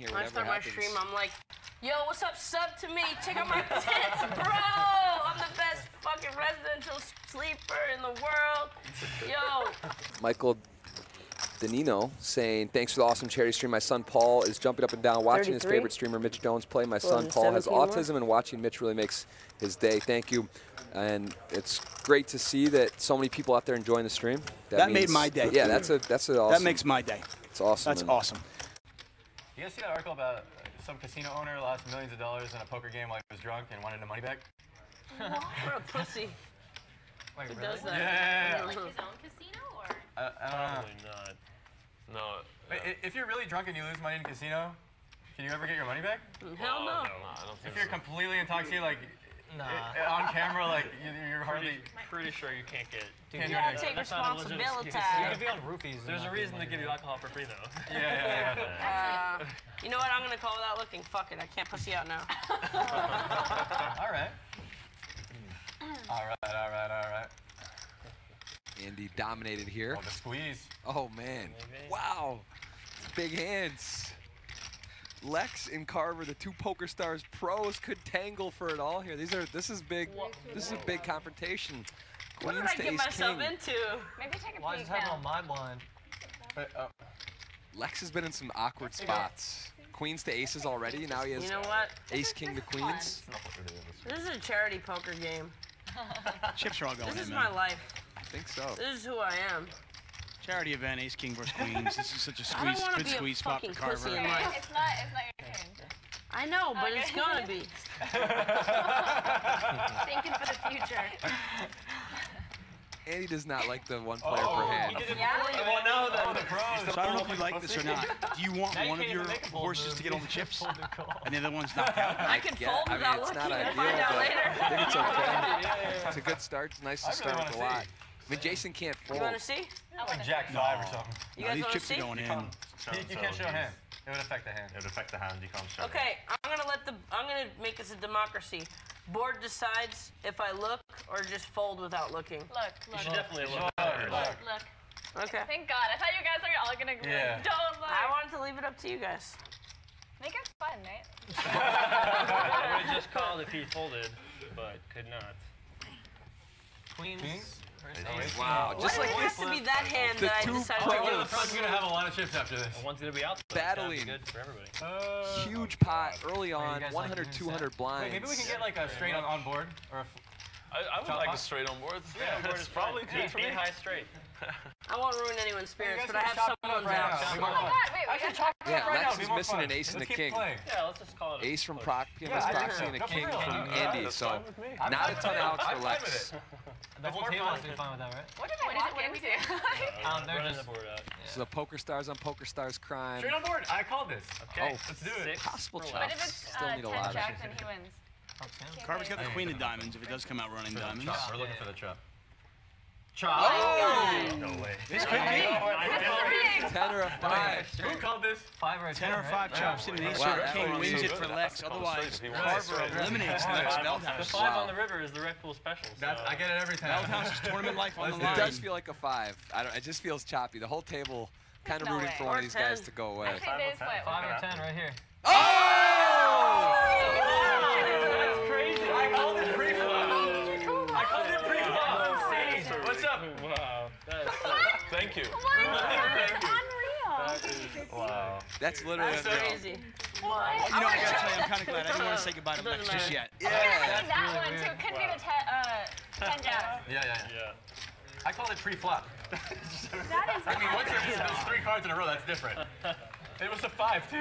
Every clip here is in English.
Here, last time I stream, I'm like, yo, what's up, sub to me? Check out my tits, bro! I'm the best fucking residential sleeper in the world. Yo. Michael Danino saying, thanks for the awesome charity stream. My son Paul is jumping up and down watching his favorite streamer, Mitch Jones, play. My son Paul has autism and watching Mitch really makes his day. Thank you. And it's great to see that so many people out there enjoying the stream. That made my day. Yeah, that's awesome. That makes my day. It's awesome. That's awesome. You guys see that article about some casino owner lost millions of dollars in a poker game while he was drunk and wanted the money back? What? A pussy. Wait, really? Does that? Yeah. Like his own casino, or? Probably not. No. Wait, if you're really drunk and you lose money in a casino, can you ever get your money back? Hell no. No, I don't think if you're completely intoxicated, like. Nah. On camera, like, you're hardly... Pretty sure you can't get... You gotta take responsibility. You gotta be on roofies. There's a reason they give you alcohol for free, though. Yeah. You know what? I'm gonna call without looking. Fuck it. I can't pussy out now. All right. All right, all right, all right. Andy dominated here. Oh, the squeeze. Oh, man. Maybe. Wow. Big hands. Lex and Carver, the two poker stars pros, could tangle for it all here. This is big. This is a big confrontation. Queens what did I get myself into? Maybe take a peek. Why is that on my blind? Lex has been in some awkward spots. Queens to aces already. Now he has. You know what? Ace king to queens. This is a charity poker game. Chips are all going. This is my life. I think so. This is who I am. Charity event, ace king versus queens. This is such a squeeze, good squeeze spot for Carver. It's not your turn. I know, but it's gonna be. Thinking for the future. Andy does not like the one player per hand. So I don't know if you like this or not. Do you want one of your horses to get all the chips, and the other one's knocked out? I can fold without looking and find out later. I think it's okay. It's a good start. It's nice to start with a lot. I mean, Jason can't fold. You want to see? Like Jack 5 or something. You guys want to see? These chips are going in. You can't show a hand. It would affect the hand. It would affect the hand. You can't show. Okay, I'm gonna make this a democracy. Board decides if I look or just fold without looking. Look. You should definitely look. Look. Okay. Thank God. I thought you guys are all gonna agree. Yeah. Don't look. I wanted to leave it up to you guys. Make it fun, right? I would have just called if he folded, but could not. Queens. Wow! Just like this, to be that hand that I decided to go. The front's gonna have a lot of chips after this. One's gonna be out. Battling. Good for everybody. Huge pot early on. 100, 200 blinds. Maybe we can get like a straight on board or a. I would like a straight on board. Yeah, it's probably good for me. High straight. I won't ruin anyone's spirits, but I have someone down. Oh my God! Wait, we gotta chalk it up right now. Lex is missing an ace and a king. Yeah, let's just call it. Ace from PMS Proxy and a king from Andy. So not a ton out for Lex. The whole table has to be fine with that, right? What did I walk into? So the poker stars on poker stars crime. Straight on board. I called this. Okay, let's do it. Possible chops. But if it's 10 jacks, then he wins. Carver's got the queen of diamonds. If it does come out running diamonds. We're looking for the chop. Chop. Oh! No way. This could be. 10 or a 5. Who called this? 5 or a 10? 10 or 5 chops. And ace or king wins it for Lex. Otherwise, Carver eliminates Lex. The 5 on the river is the Reckful special. I get it every time. Bellhouse's tournament life on the line. It does feel like a 5. It just feels choppy. The whole table kind of rooting for one of these guys to go away. 5 or 10 right here. Oh! That's crazy. I called it pre-flop. I called it pre-flop. What's up? Wow. Thank you. That's unreal. Wow. That's literally crazy. What? You know, I gotta tell you, I'm kind of glad I didn't want to say goodbye to Lex just yet. Yeah. That one too. Could be the 10 jack. Yeah. I called it pre-flop. That is. I mean, once there's 3 cards in a row, that's different. It was a 5 too.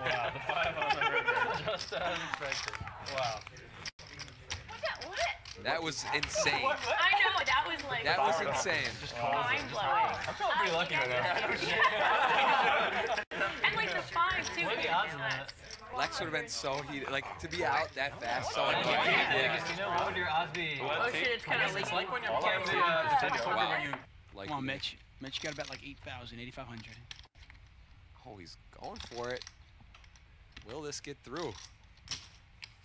Wow, the 5 on the river. Just unexpected. Wow. What that? What? That was insane. What? I know, that was like. That was insane. Mind blowing. I felt pretty lucky right there. And like the 5 too. What are the odds on that? Lex would have been so heated, like to be out that fast. So annoying. What would your odds be? Oh shit, it's kind of leaky. It's like when you're playing the. Come on, Mitch. Mitch got about like 8,000, 8,500. Oh, he's going for it. Will this get through?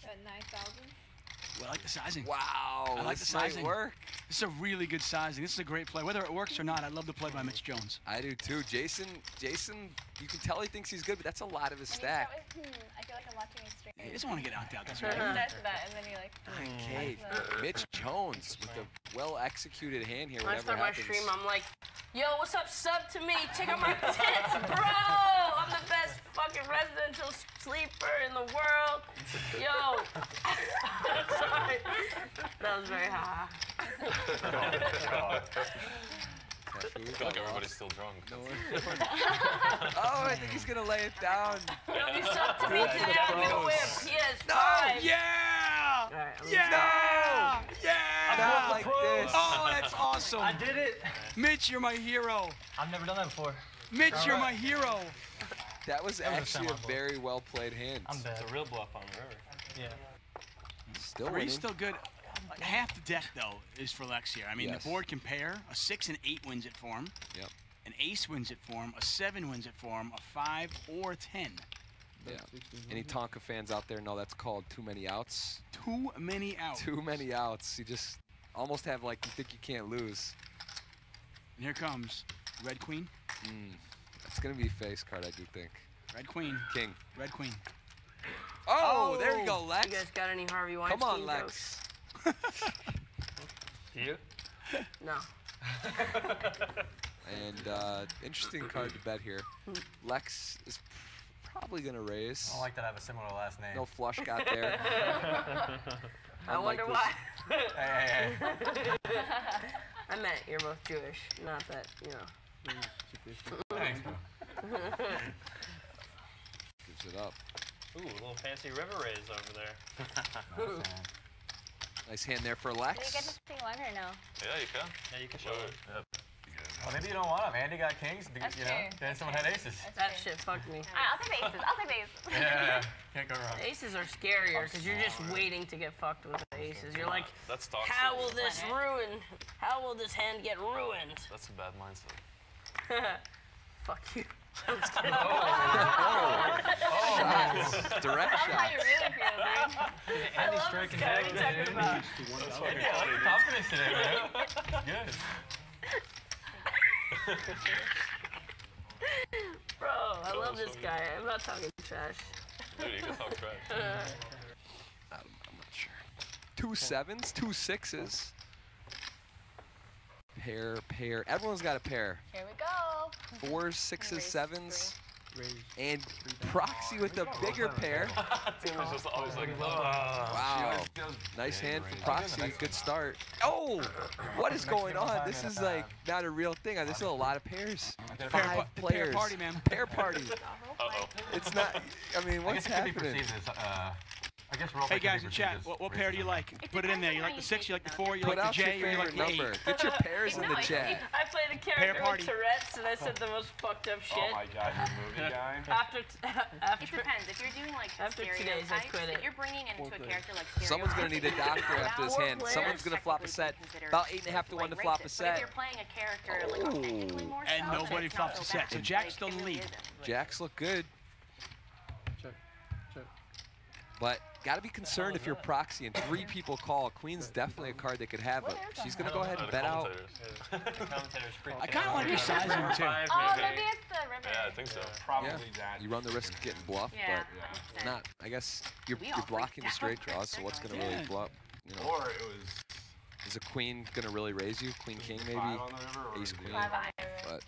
At 9,000? Ooh, I like the sizing. Wow. I like the sizing. Work. This is a really good sizing. This is a great play. Whether it works or not, I love the play by Mitch Jones. I do too. Jason, you can tell he thinks he's good, but that's a lot of his stack. I feel like I'm watching his stream. He doesn't want to get knocked out. That's right. He does that, and then he like. Okay. Mitch Jones with a well-executed hand here. Whenever happens. My stream, I'm like, yo, what's up? Sub to me. Check out my tits, bro. I'm the best fucking residential sleeper in the world. Yo. Sorry. That was very high. I feel like everybody's still drunk. No oh, I think he's gonna lay it down. It'll be something to me today. I'm gonna wear PS5. No! Yeah! Yeah! No! Yeah! Not like this. Oh, that's awesome. I did it. Mitch, you're my hero. I've never done that before. Mitch, you're my hero. That was actually a very well played hand. I'm bad. It's a real bluff on the river. Yeah. Still winning. He's still good. Like half the deck, though, is for Lex here. I mean, yes. The board can pair. A 6 and 8 wins it for him. Yep. An ace wins it for him. A 7 wins it for him. A 5 or a 10. Yeah. Any Tonka fans out there know that's called too many outs. Too many outs. Too many outs. You just almost have, like, you think you can't lose. And here comes Red Queen. That's going to be a face card, I do think. Red Queen. King. Red Queen. Oh, there you go, Lex. You guys got any Harvey Weinstein jokes? Come on, Lex. Do you? No. And interesting card to bet here. Lex is probably going to raise. I don't like that I have a similar last name. No flush got there. I wonder why. Hey, hey, hey. I meant you're both Jewish, not that, you know. Thanks, bro. Gives it up. Ooh, a little fancy river raise over there. Nice hand. Nice hand there for Lex. Can you get this thing longer now? Yeah, you can. Yeah, you can show it. Yep. Well, maybe you don't want them. Andy got kings. That's you know, true. Then someone had aces. That shit fucked me. I'll take the aces. I'll take the aces. Yeah, can't go wrong. Aces are scarier because you're just waiting to get fucked with the aces. You're like, how will this ruin? How will this hand get ruined? That's a bad mindset. Fuck you. I'm just kidding. Shots. Direct shots. That's how you really feel, man. I love this guy. What are you talking about? Yeah, I like confidence today, man. Good. Bro, I love this guy. I'm not talking trash. Dude, you can talk trash. I'm not sure. 2 7s, 2 6s. Pair, pair. Everyone's got a pair. Here we go. 4 6s, 7s. And Proxy with the bigger pair. Just always like, wow. Nice hand for Proxy. Good start. Oh, what is going on? This is like not a real thing. This is a lot of pairs. 5 players. Pair party, man. Pair party. Uh-oh. It's not, I mean, what's happening? I guess hey guys in chat, what pair do you like? Put it in there. You like the 6, you like the 4, you like the J, you like the 8. Get your pairs in the chat. I play the character with Tourette's and I said the most fucked up shit. Oh my god, you movie guy. After it depends. If you're doing like stereotypes, if you're bringing into a character like stereotypes. Someone's going to need a doctor after his hand. Someone's going to flop a set. About 8.5 to 1 to flop a set. If you're playing a character like technically more so. And nobody flops a set. So Jack's still in the lead. Jack's look good. But gotta be concerned if you're Proxy and 3 people call. Queen's definitely a card they could have, but she's gonna go ahead and bet out. I kind of like your sizing too. Oh, maybe it's the river. Yeah, I think so. Probably that. You run the risk of getting bluffed, but not. I guess you're blocking the straight draws, so what's gonna really bluff? You know. Or it was. Is a queen gonna really raise you? Queen king maybe. Ace queen. But.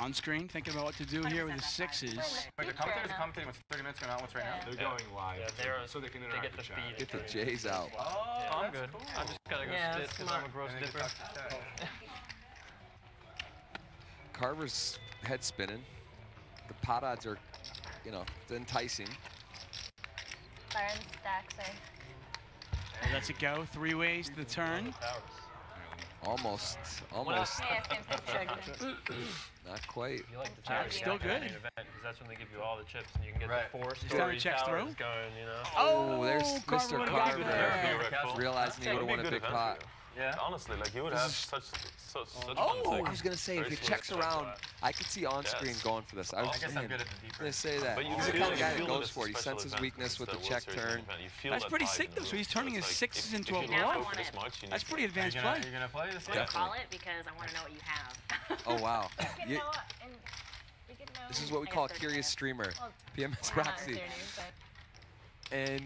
On screen, thinking about what to do here with the 6s. Wait, the commentators are commentating what's 30 minutes going on, what's right now? They're going live, so they can interact with the chat. Get the J's out. Oh, yeah, I'm good. Cool. I just gotta go sit, because I'm a gross dipper. Carver's head spinning. The pot odds are, you know, enticing. Barn stacks are... That's a go, 3 ways to the turn. Almost. Almost. Not quite. You like the check. Still good. Because that's when they give you all the chips and you can get the 4-story towers going, you know. Oh, there's Mr. Carver realizing he would have won a big pot. Yeah. Honestly, like you would have such. Oh, I was gonna say if he checks around, I could see on screen going for this. I guess I'm good at the deeper. Gonna say that. But he's the kind of guy that goes for it. He senses weakness with the check turn. That's pretty sick though. So he's turning his sixes into a bluff. That's pretty advanced play. You're gonna play this. Call it because I want to know what you have. Oh wow. This is what we call a curious streamer. PMS Proxy. And.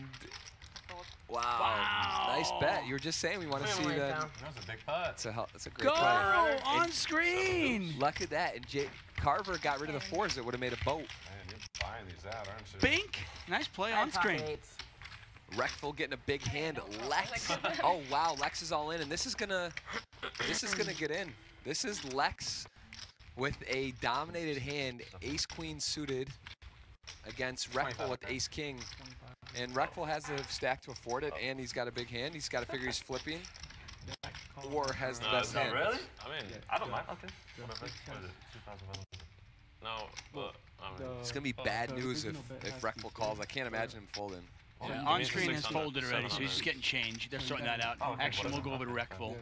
Wow. Nice bet. You were just saying we want to see that. That was a big putt. It's a great play. Go on screen. Look at that. And Carver got rid of the fours. It would have made a boat. Man, you're buying these out, aren't you? Bink. Nice play on screen. Reckful getting a big hand. Lex. Oh, wow. Lex is all in. And this is going to get in. This is Lex with a dominated hand. Ace-queen suited against Reckful with ace-king. And Reckful has the stack to afford it, and he's got a big hand. He's got to figure he's flipping, or has the best hand. Really? I mean, yeah, I don't mind. Okay. No, but I mean, it's gonna be bad news if Reckful calls. I can't imagine him folding. Yeah, yeah. On screen has folded already, so he's just getting changed. They're sorting that out. Oh, okay. Action will go over to Reckful.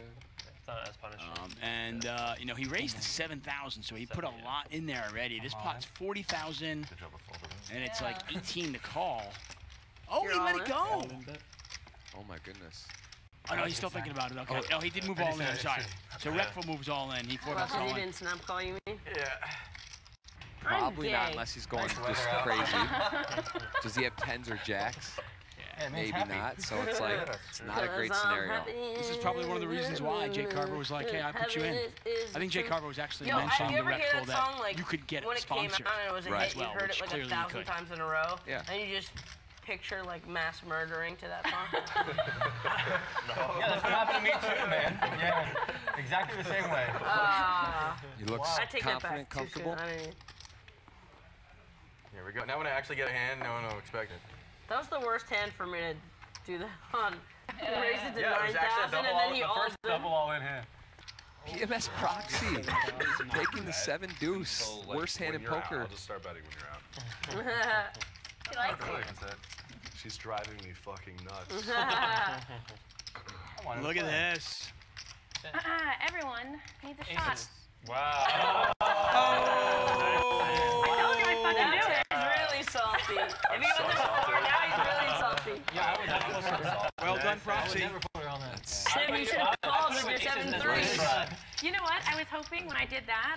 And you know, he raised the 7,000, so he put a lot in there already. This pot's 40,000, and it's like 18 to call. Oh, he let it go! Oh my goodness. Oh no, he's still thinking about it. Okay. Oh, he did move all in, I'm sorry. So Reckful moves all in. He forgot all in. He didn't snap call you, mean? Yeah. Probably not unless he's going just crazy. Does he have tens or jacks? Yeah, maybe not, so it's like, it's not a great scenario. This is probably one of the reasons why Jay Carver was like, hey, I put you in. I think Jay Carver was actually mentioning the Reckful that you could get it sponsored. Right. You heard it like 1,000 times in a row, and you just... picture like mass murdering to that song. Yeah, that's what happened to me too, man. Yeah, exactly the same way. You look confident, comfortable. Here we go. Now when I actually get a hand, no one will expect it. That was the worst hand for me to do that on. Raised it to 9,000 and then he all double all in hand. PMS Proxy, taking the 7-deuce, so, like, worst hand in poker. I'll just start betting when you're out. She's driving me fucking nuts. Look at this. Everyone needs a shot. Wow. Oh. I told you I fucking knew it. He's really salty. If he wasn't before, now he's really salty. Yeah, I would never put her on that. Well done, Proxy. You should have called with your 7-3. You know what? I was hoping when I did that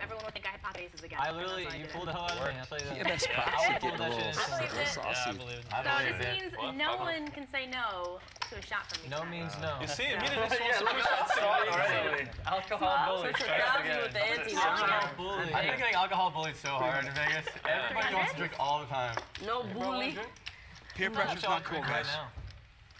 everyone would think I had pot aces again. I literally, you pulled the hell out of me. I played that. PMS Proxy getting a little saucy. So this means no one can say no to a shot from me. No means no. You see, immediately this one's already. Alcohol bullies. I think like alcohol bullies so hard in Vegas. Everybody wants to drink all the time. No bully. Peer pressure's not cool, guys.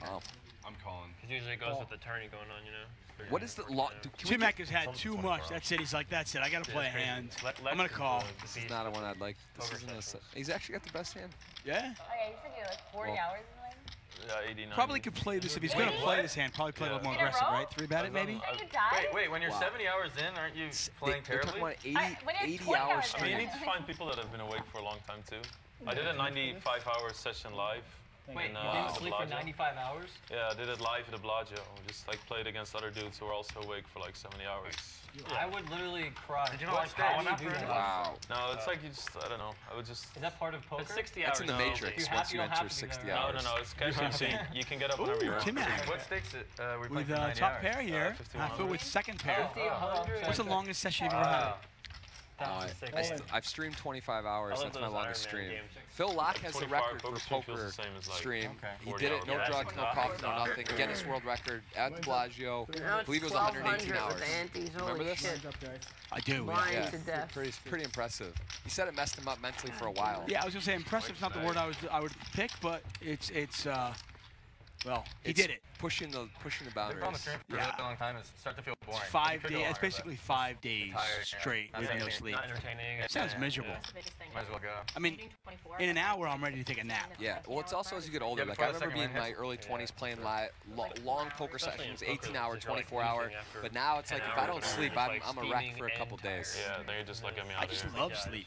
Wow. I'm calling. It usually goes with the tourney going on, you know. What is the lot? Timmac has had too much. That's it. He's like, that's it. I gotta play a hand. I'm gonna call. This is not a one I'd like. This isn't a set. He's actually got the best hand. Yeah. Oh yeah, you said you had like 40 hours in the lane. Yeah, probably could play this if he's gonna play this hand. Probably play a little more aggressive, right? 3-bet it maybe. Wait. When you're 70 hours in, aren't you playing terribly? 80 hours. I mean, you need to find people that have been awake for a long time too. I did a 95-hour session live. Wait, you didn't sleep for 95 hours? Yeah, I did it live at the Bellagio. Just like played against other dudes who were also awake for like 70 hours. Yeah. I would literally cry. Did you not watch that one after? Wow. No, it's like you just, I don't know. I would just. Is that part of poker? It's 60 hours. It's in the Matrix once you enter 60 hours. No. It's casual. You can get up whenever you want. What stakes it? We're playing for 90 hours. With top pair here, Hafu with second pair. What's the longest session you've ever had? I've streamed 25 hours. That's my longest stream. Phil Locke has the record for poker stream. He did it, no drugs, no coffee, no nothing. Guinness World Record at Bellagio. I believe it was 118 hours. Remember this? I do. Yeah, pretty impressive. He said it messed him up mentally for a while. Yeah, I was gonna say impressive's not the word I would pick, but it's well, he did it. Pushing the boundaries. A long time, start to feel boring. It's 5 days. It's basically 5 days straight with no sleep. It sounds miserable. Might as well go. I mean, in an hour, I'm ready to take a nap. Yeah. Well, it's also as you get older. Like I remember being in my early 20s playing live long poker sessions, 18-hour, 24-hour. But now it's like if I don't sleep, I'm a wreck for a couple days. Yeah. They just look at me. I just love sleep.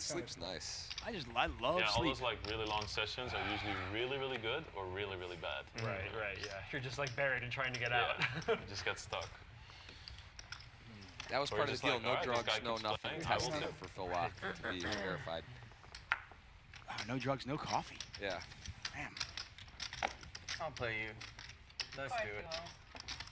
Sleep's nice. I love sleep. Yeah, all those like really long sessions are usually really good or really bad. Right, right, yeah. You're just like buried and trying to get out. You just got stuck. That was part of the deal. No drugs, no nothing. Testing it for Phil Locke to be verified. Wow, no drugs, no coffee. Yeah. Damn. I'll play you. Let's do it.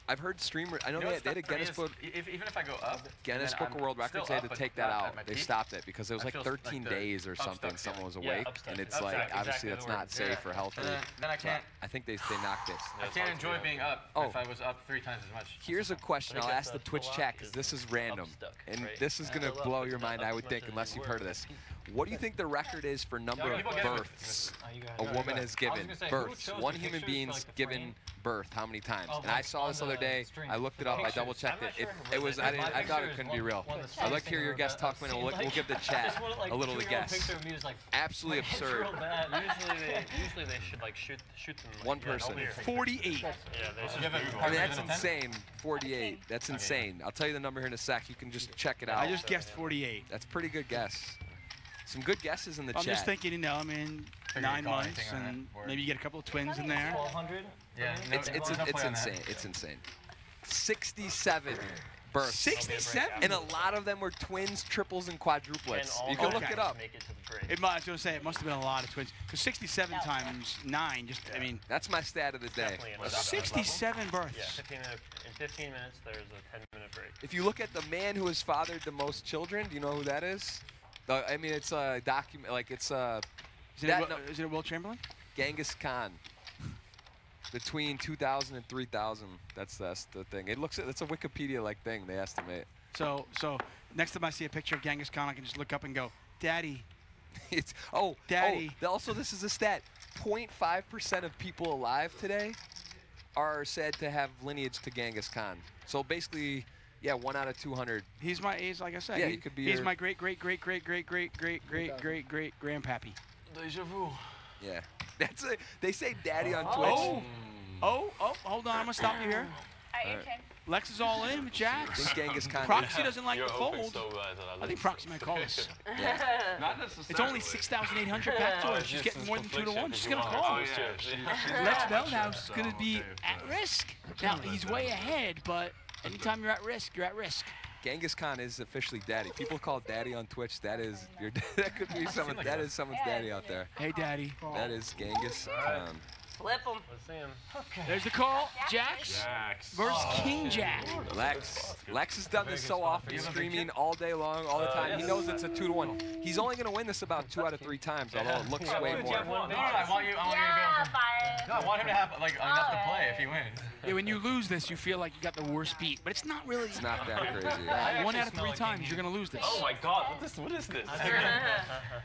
I've heard streamer. I know they had a Guinness Book. Even if I go up, Guinness Book of World Records, they had to take that out. They stopped it because it was like 13 days or something. Someone was awake, and it's like obviously that's not safe or healthy. Then I can't. I think they knocked it. I can't enjoy being up if I was up 3 times as much. Here's a question. I'll ask the Twitch chat because this is random, and this is gonna blow your mind, I would think, unless you've heard of this. What do you think the record is for number of births a woman has given? Births. One human being's given birth. How many times? And I saw this other day. I looked it up. I double checked it. It was. I thought it couldn't be real. I'd like to hear your guest talk, and we'll give the chat a little to guess. Absolutely absurd. Usually they should like shoot them. One person. 48. I mean, that's insane. 48. That's insane. I'll tell you the number here in a sec. You can just check it out. I just guessed 48. That's a pretty good guess. Some good guesses in the chat. I'm just thinking, you know, I mean, 9 months, and maybe you get a couple of twins in there. 1,200? Yeah. It's insane. It's insane. 67 births. 67? And a lot of them were twins, triples, and quadruplets. You can look it up. I was going to say, it must have been a lot of twins. Because 67 times 9, just, I mean. That's my stat of the day. 67 births. Yeah, 15 minutes, there's a 10-minute break. If you look at the man who has fathered the most children, do you know who that is? I mean, it's a document, like it's a... Is it a Will Chamberlain? Genghis Khan. Between 2,000 and 3,000, that's the thing. It looks, it's a Wikipedia-like thing, they estimate. So next time I see a picture of Genghis Khan, I can just look up and go, Daddy. Daddy. Oh, also, this is a stat. 0.5% of people alive today are said to have lineage to Genghis Khan. So basically... Yeah, 1 out of 200. He's my age, like I said. Yeah, he could be. He's my great grandpappy. Deja vu. Yeah, that's it. They say daddy on Twitch. Oh, hold on, I'm gonna stop you here. Lex is all in with Jax. Proxy doesn't like the fold. I think Proxy might call us. Not necessarily. It's only 6,800 back to her. She's getting more than 2 to 1. She's gonna call us. Lex Bellhouse is gonna be at risk. Now he's way ahead, but. Anytime you're at risk, you're at risk. Genghis Khan is officially daddy. People call daddy on Twitch. That is your. That could be someone. That is someone's daddy out there. Hey, daddy. That is Genghis Khan. Flip him. Let's see him. Okay. There's the call. Jax versus King Jack. Lex has done this so often, streaming all day long, all the time. He knows it's a 2 to 1. He's only going to win this about 2 out of 3 times, although it looks way more. I want him to have like enough to play if he wins. Yeah, when you lose this, you feel like you got the worst beat, but it's not really. It's not that crazy. Yeah. 1 out of 3 times, you're going to lose this. Oh my God! What is this?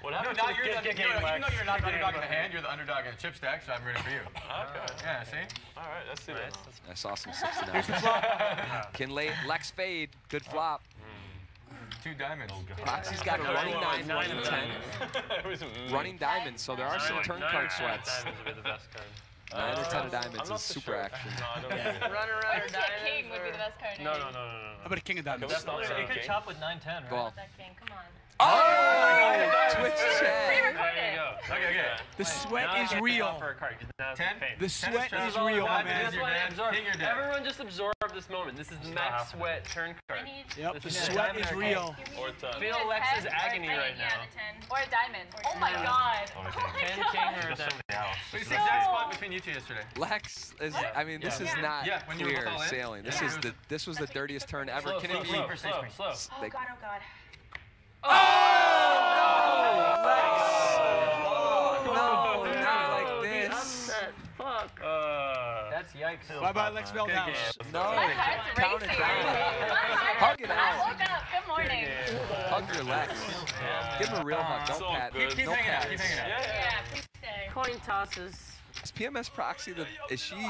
What happened? Even though you're not the underdog in the hand, you're the underdog in the chip stack. So I'm rooting for you. Okay. Yeah, see? All right, let's see that. I saw some 69. Here's the flop. Lex fade. Good flop. 2 diamonds. Proxy's got a running 9, 1, and 10. Running diamonds, so there are some turn card sweats. 9 or 10 diamonds is super action. Runner, king would be the best card. No. How about a king of diamonds? You could chop with 9, 10, right? Well. Oh! Twitch chat. There you go. Okay. The sweat is real. 10? The sweat is real, man. Everyone just absorb this moment. This is max sweat turn card. Yep, the sweat is real. Feel Lex's agony right now. Or a diamond. Oh my God. 10 king or a diamond. It was the exact spot between you two yesterday. Lex is, I mean, this is not clear sailing. This was the dirtiest turn ever. Can it be? Oh God. Oh, no, Lex! No, not like this. Fuck. That's yikes. Bye-bye, Lex Bellhouse. No, count it down. Hug it out. I woke up. Good morning. Hug your Lex. Give him a real hug. Don't pat. Keep hanging out. Yeah, please stay. Coin tosses. Is PMS Proxy the? Is she?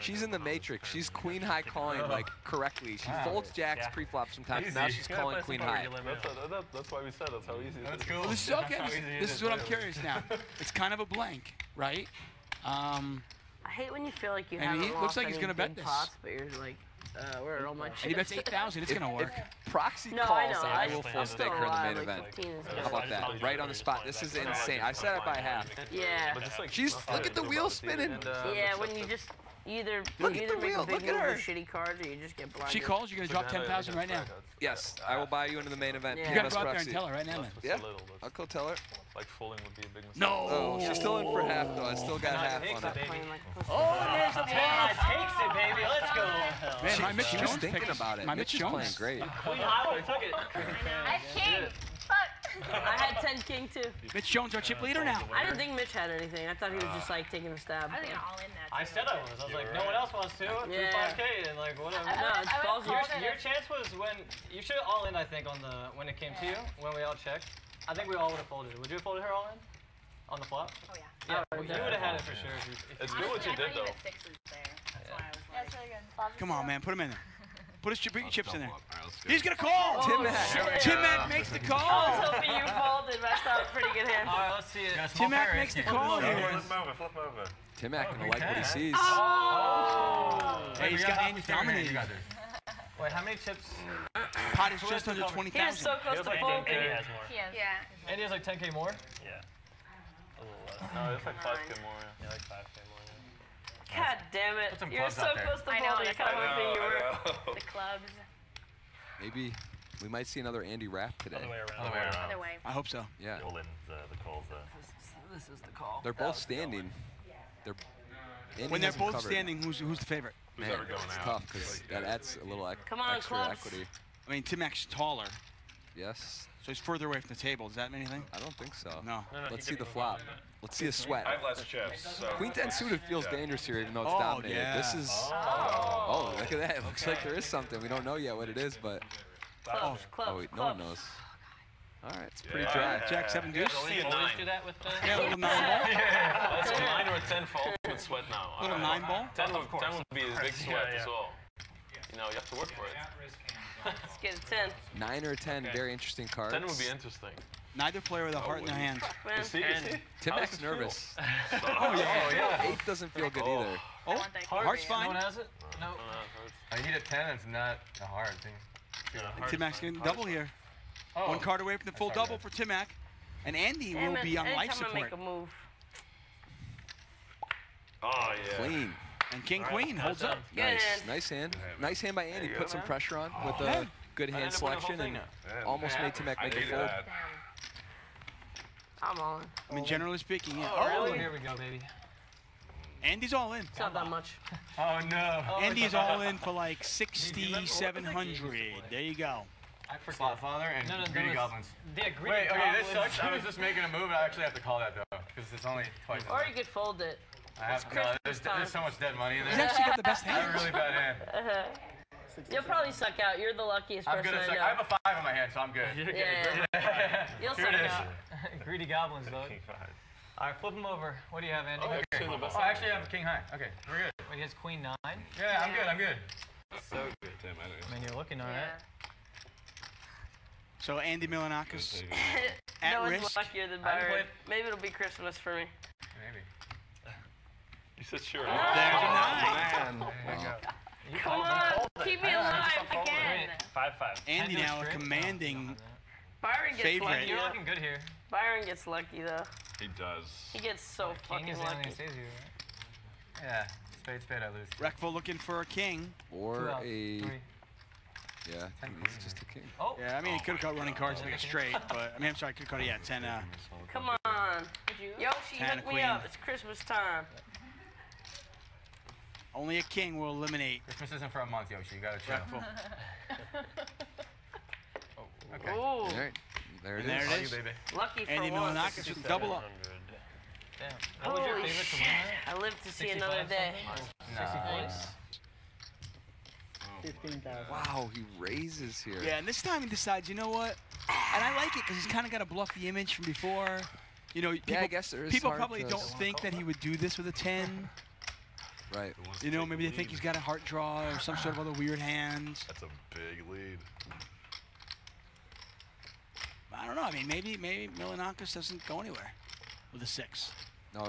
She's in the matrix. She's queen high calling like correctly. She folds jacks preflop sometimes. Easy. Now she's calling queen high. That's why we said that's how easy. That's cool. This is okay. This is what I'm curious now. It's kind of a blank, right? I hate when you feel like you have. And he looks like he's gonna bet this. But you're like, Where are all my chips? He bets 8,000. It's going to work. Proxy calls. I will full stake her in the main event. How about that? Right on the spot. This is insane. I set up by half. Yeah. She's look at the wheel spinning. Yeah, when you just either look at the wheel. Look at her. Shitty cards, or you just get blinded. She calls. You're going to drop 10,000 right now. Yes, I will buy you into the main event. You got to go out there and tell her right now, man. Yeah. I'll go tell her. Like fooling would be a big mistake. No! Oh, she's still in for half, though. I still got half on it. Oh, there's a pass! Takes it, baby. Let's go. Man, my Mitch Jones was thinking about it. My Mitch Jones playing great. Queen Hafu took it. I have king. Fuck. I had 10 king, too. Mitch Jones, our chip leader now. I didn't think Mitch had anything. I thought he was just, like, taking a stab. I think I'm all in that. I said I was. I was like, no one else wants to. 5K and, like, whatever. No, it's balls. Your chance was when you should all in, I think, on the when it came to you, when we all checked. I think we all would have folded. Would you have folded her all in? On the flop? Oh, yeah. Yeah, well, you would have had it for sure. It's good what you did, though. That's really good. Come on, man. Put him in there. Put his chips in there. He's going to call. Timmac. Timmac makes the call. I was hoping you folded, but I thought a pretty good hand. All right, let's see it. Timmac makes the call here. Flip over. Flip over. Timmac going to like what he sees. Oh! Hey, he's got Andy dominated. Wait, how many chips? Pot is just under 20,000. He is so close to full. He has more. Yeah. And he has like 10K more? Yeah. A little less. No, it's like 5K more. Yeah, like 5K more. God damn it. You're so close to full. I kind of hoping you were. The clubs. Maybe we might see another Andy Rapp today. Other way around. Other way. I hope so. Yeah. This is the call. They're both standing. When they're both standing, who's the favorite? Man, it's tough because that adds a little extra equity. I mean, Timmac's taller. Yes. So he's further away from the table. Does that mean anything? I don't think so. No. Let's see the flop. Let's see a sweat. I have less chips. So. Queen 10 suited feels dangerous here, even though it's dominated. Yeah. This is. Oh, look at that. It looks like there is something. We don't know yet what it is, but. Close, close, no one knows. All right, it's pretty dry. Jack 7 deuce. See a 9. Do that with the yeah, a little 9 ball. That's a 9 or a 10 fold with sweat now. A little 9 ball? 10 would be a big sweat as well. You know, you have to work for it. Let's get a 10. 9 or a 10, very interesting cards. 10 would be interesting. Neither player with a heart in their hand. Timmac's nervous. Oh, yeah. 8 doesn't feel good either. Oh, heart's fine. No one has it? No. I need a 10, it's not a heart thing. Timmac's getting double here. Oh. One card away from the full double for Timmac, and Andy will be on life support. Make a move. Oh yeah. Clean. And King Queen holds up. Nice, nice hand. Nice hand by Andy. Put some pressure on with a good hand selection, and almost made Timmac make a fold. I'm all in. I mean, generally speaking, yeah. Oh, really? Here we go, baby. Andy's all in. It's not that much. Oh no. Andy's all in for like 6,700. There you go. Slot Father and Greedy Goblins. Wait, okay, this sucks. I was just making a move, and I actually have to call that, though, because it's only twice. Or you could fold it. I have to call it. There's so much dead money in there. He's actually got the best hand. I have a really bad hand. You'll probably suck out. You're the luckiest person I know. I have a 5 in my hand, so I'm good. Yeah. You'll suck out. Greedy Goblins, though. All right, flip him over. What do you have, Andy? Oh, I actually have a King High. Okay, we're good. Wait, he has Queen 9? Yeah, I'm good, I'm good. So good, Tim. I mean, you're looking all right. So Andy Milanakis at no risk. No one's luckier than Byron. Maybe it'll be Christmas for me. Maybe. You said sure. No. There's a 9. Wow. Come on, keep me alive again. 5-5. Andy now a commanding favorite. Lucky. You're looking good here. Byron gets lucky though. He does. He gets so fucking lucky. Saves you, right? Yeah. Spade, I lose. Reckful looking for a king or a. Three. Yeah, it's just a king. Oh. Yeah, I mean, he could have caught running cards like a straight, but I mean, I'm sorry, could have caught, 10. Come on. Yoshi, hook me up. It's Christmas time. Only a king will eliminate. Christmas isn't for a month, Yoshi. You gotta chill. Okay. Ooh. There it is. There it is. Lucky for Andy Milanakis with double up. Holy shit. I lived to see another day. Nice. 15,000. Wow, he raises here. Yeah, and this time he decides, you know what? And I like it because he's kind of got a bluffy image from before. You know, people, I guess there is people probably don't think that he would do this with a 10. Right. You know, maybe they think he's got a heart draw or some sort of other weird hand. That's a big lead. I don't know. I mean, maybe Milanakis doesn't go anywhere with a 6. No,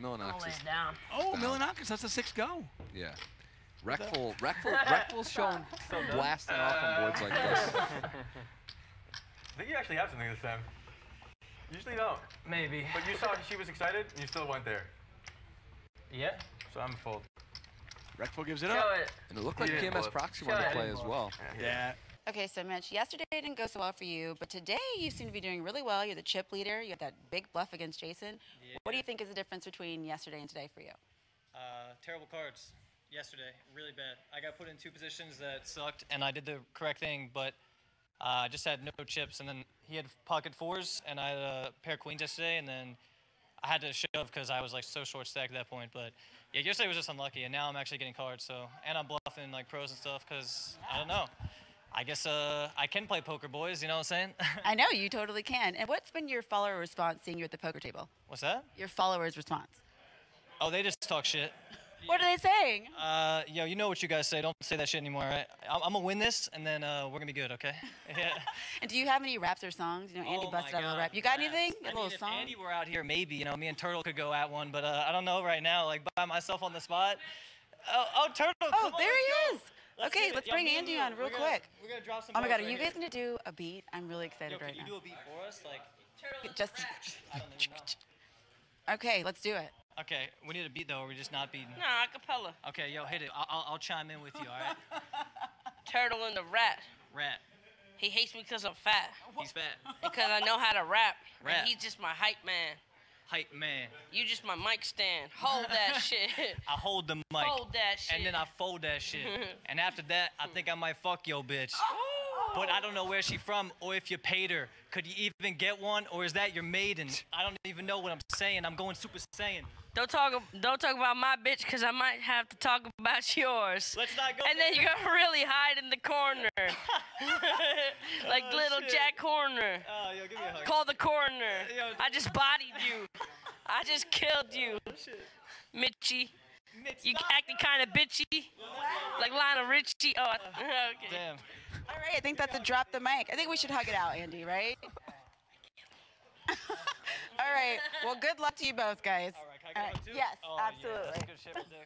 Milanakis is down. Oh, Milanakis, that's a 6 go. Yeah. Reckful's shown blasting off on boards like this. I think you actually have something this time. Usually don't. Maybe. But you saw she was excited, and you still went there. Yeah. So I'm fold. Reckful gives it up. And it looked like PMS Proxy wanted to play as well. Yeah. Okay, so Mitch, yesterday didn't go so well for you, but today you seem to be doing really well. You're the chip leader. You have that big bluff against Jason. Yeah. What do you think is the difference between yesterday and today for you? Terrible cards yesterday, really bad. I got put in two positions that sucked, and I did the correct thing, but I just had no chips. And then he had pocket fours, and I had a pair of queens yesterday, and then I had to shove because I was like so short stacked at that point. But yeah, yesterday was just unlucky, and now I'm actually getting cards. So, and I'm bluffing like pros and stuff because I don't know. I guess I can play poker, boys, you know what I'm saying? I know, you totally can. And what's been your follower response seeing you at the poker table? What's that? Your followers' response. Oh, they just talk shit. What are they saying? Yo, you know what you guys say. Don't say that shit anymore, right? I'm going to win this, and then we're going to be good, okay? Yeah. And do you have any raps or songs? You know, Andy busted out a little rap. You got anything? A little song? If Andy were out here, maybe, you know, me and Turtle could go at one, but I don't know right now, like by myself on the spot. Oh, Turtle, oh, there he is. Let's let's bring Andy on real quick. We're gonna drop some. Oh my God, are you guys gonna do a beat? I'm really excited right now. Can you do a beat for us? Like, just. I don't even know. Okay, let's do it. Okay, we need a beat though, or we're just not beating. No, acapella. Okay, yo, hit it. I'll chime in with you, all right? Turtle and the rat. Rat. He hates me because I'm fat. He's fat. Because I know how to rap. Rap. And he's just my hype man. Hype man. You just my mic stand. Hold that shit. I hold the mic. Hold that shit. And then I fold that shit. And after that, I think I might fuck your bitch. Oh. But I don't know where she from or if you paid her. Could you even get one or is that your maiden? I don't even know what I'm saying. I'm going super saiyan. Don't talk about my bitch because I might have to talk about yours. Let's not go. And then you're gonna really hide in the corner. Like little shit. Jack Horner. Yo, give me a hug. Call the coroner. I just bodied you. I just killed you. Shit. Mitchie. Mitch, you acting kind of bitchy. Wow. Like Lionel Richie. Oh, okay. Damn. All right, I think that's a drop the mic. I think we should hug it out, Andy, right? All right. Well, good luck to you both, guys. All right. Can I go too? Yes, absolutely. Yeah, that's good shit right there.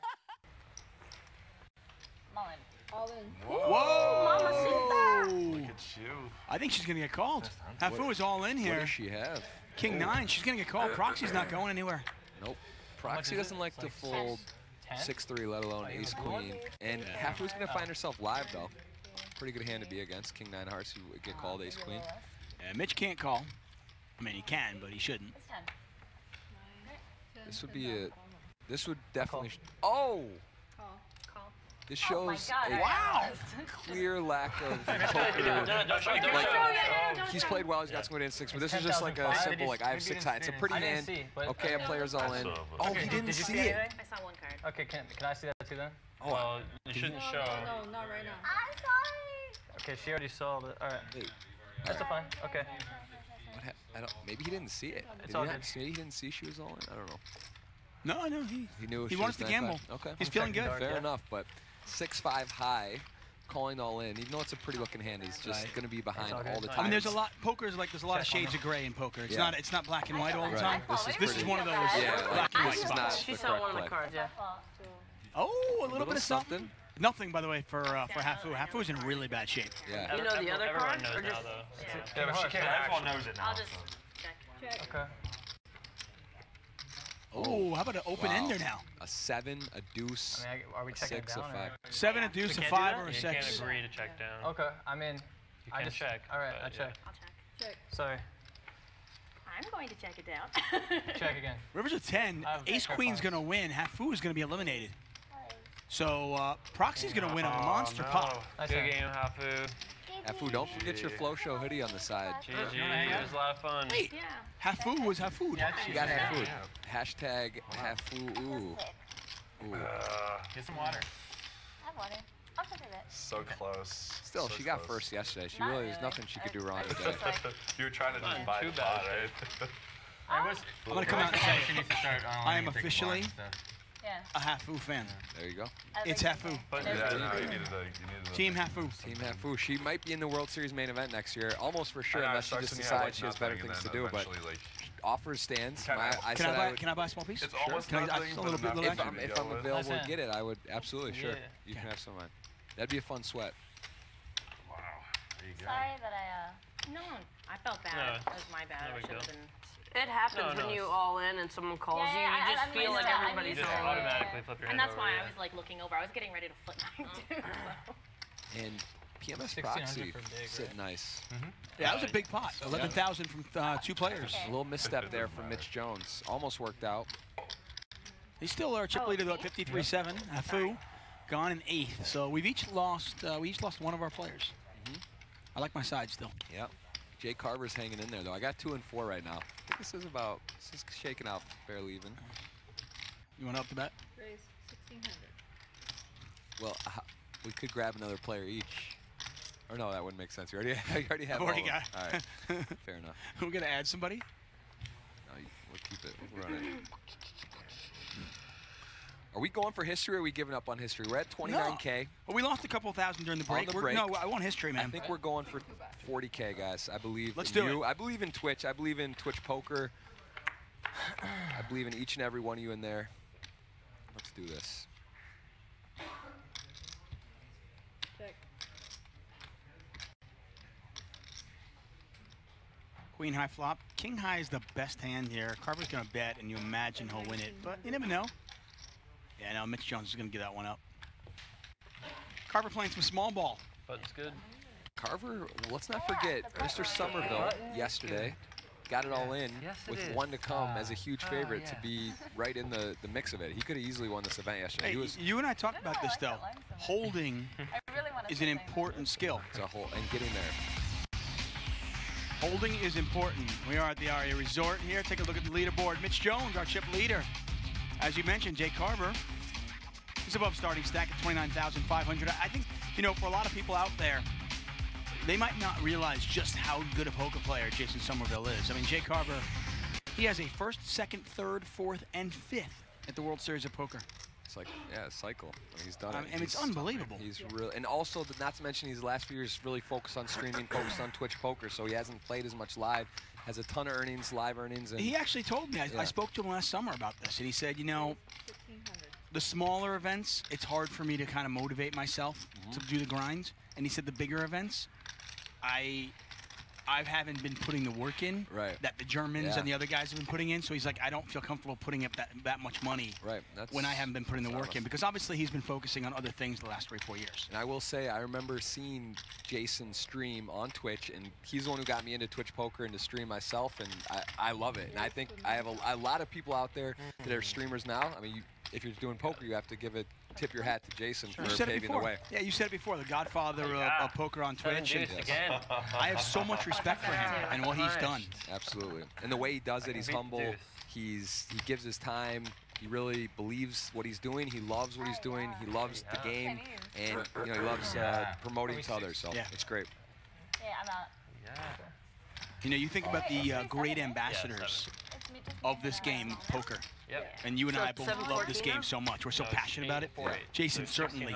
Come on. All in. Whoa. Whoa. Mamacita. Look at you. I think she's going to get called. Hafu is all in here. What does she have? King nine. She's going to get called. Proxy's not going anywhere. Nope. Proxy doesn't like to fold 6-3, let alone ace queen. And Hafu's going to find herself live, though. Pretty good hand to be against. King nine hearts, who would get called ace queen. Yeah, Mitch can't call. I mean, he can, but he shouldn't. This would be a. This would definitely. Oh! This shows a clear lack of poker. He's played well, he's got some good instincts, but this is just like a simple, like, I have six high. It's a pretty hand. Okay, a player's all in. Oh, he didn't see it. I saw one card. Okay, can I see that too then? Oh, you shouldn't show. No, not right now. I'm sorry. Okay, she already saw it. All right. That's fine. Okay. I don't. Maybe he didn't see it. Maybe he didn't see she was all in. I don't know. No. He knew. He wants to gamble. Okay. He's feeling good. Fair enough, but 6-5 high, calling all in. Even though it's a pretty looking hand, he's just going to be behind all the time. I mean, there's a lot. Poker's like there's a lot of shades of gray in poker. It's not. It's not black and white all the time. This is one of those. Yeah. Black and white spots. She saw one of the cards. Yeah. Oh, a little bit of something. Nothing, by the way, for Hafu. Hafu's in really bad shape. Yeah. You know the other card? Everyone knows now, though. Yeah, but she can't. Everyone knows it now. I'll just check. Okay. Oh, how about an open ender now? A seven, a deuce, I mean, are we checking six, down, a five. Seven, a deuce, a five, or a six. You can't agree to check down. Okay, I mean, I just check. All right, I check. I'll check. Sorry. I'm going to check it down. Check again. River's a 10. Ace Queen's going to win. Hafu is going to be eliminated. So Proxy's gonna win a monster pop. Good game, Hafu. Hafu, don't forget your Flow Show hoodie on the side. GG, it was a lot of fun. Wait, Hafu was Hafu. She got Hafu. Hashtag Hafu. Ooh. Get some water. I have water. I'll take it. So close. Still, she got first yesterday. She really, there's nothing she could do wrong today. You were trying to just buy the pot, right? I'm gonna come out and say, I am officially a Hafu fan. There you go. It's Hafu. Team Hafu. Team Hafu. She might be in the World Series main event next year, almost for sure, unless she just decides she has better things to do. But offer stands. Can I buy a small piece? It's almost sure. If I'm available to get it, I would absolutely, sure. Yeah. You can have some of mine. That'd be a fun sweat. Wow. There you go. Sorry that I, no, I felt bad. No. It was my bad. I should have been. It happens when you all in and someone calls you. You just feel like everybody's automatically flip your head. And that's why I was like looking over. I was getting ready to flip mine too. And PMS Proxy sit nice. Yeah, that was a big pot. 11,000 from 2 players. Okay. A little misstep there from Mitch Jones. Almost worked out. He's still our chip leader, though, at 53-7. Hafu gone in 8th. So we've each lost. We each lost one of our players. I like my side still. Yep. Jay Carver's hanging in there though. I got 2 and 4 right now. I think this is about. This is shaking out fairly even. You want to up the bet? Raise 1,600. Well, we could grab another player each. Or no, that wouldn't make sense. You already have. I've already got. All right. Fair enough. We're gonna add somebody. No, we'll keep it. We'll run it. Are we going for history or are we giving up on history? We're at 29K. No. Well, we lost a couple thousand during the break. No, I want history, man. I think we're going for 40K, guys. I believe Let's do it. I believe in Twitch. I believe in Twitch poker. I believe in each and every one of you in there. Let's do this. Check. Queen high flop. King high is the best hand here. Carver's going to bet, and you imagine he'll win it. But you never know. Yeah, no, Mitch Jones is going to get that one up. Carver playing some small ball. Button's good. Carver, let's not forget, Mr. Somerville yesterday got it all in with one to come as a huge favorite to be right in the mix of it. He could have easily won this event yesterday. Hey, you and I talked about this, though. Holding is an important skill. It's a hold and getting there. Holding is important. We are at the Aria Resort here. Take a look at the leaderboard. Mitch Jones, our chip leader. As you mentioned, Jay Carver is above starting stack at 29,500. I think, you know, for a lot of people out there, they might not realize just how good a poker player Jason Somerville is. I mean, Jay Carver, he has a 1st, 2nd, 3rd, 4th, and 5th at the World Series of Poker. It's like, yeah, a cycle. I mean, he's done it. And it's unbelievable. He's real, and also, not to mention, these last few years really focused on streaming, focused on Twitch poker, so he hasn't played as much live. Has a ton of earnings, live earnings. And he actually told me, I spoke to him last summer about this, and he said, you know, the smaller events, it's hard for me to kind of motivate myself to do the grind. And he said the bigger events, I haven't been putting the work in that the Germans and the other guys have been putting in. So he's like, I don't feel comfortable putting up that much money when I haven't been putting the work in. Because obviously he's been focusing on other things the last 3 or 4 years. And I will say, I remember seeing Jason stream on Twitch, and he's the one who got me into Twitch poker and to stream myself, and I love it. And I think I have a lot of people out there that are streamers now. I mean, if you're doing poker, you have to tip your hat to Jason for paving the way. Yeah, you said it before, the godfather of poker on Twitch. And I have so much respect for him and what he's done. Absolutely. And the way he does it, he's humble. He gives his time. He really believes what he's doing. He loves what he's doing. He loves the game. And you know, he loves promoting to others. So it's great. Yeah, I'm out. Yeah. You know, you think about the great ambassadors of this game, poker. Yep. And you and I both love this game so much. We're so passionate about it. Yeah. Jason, certainly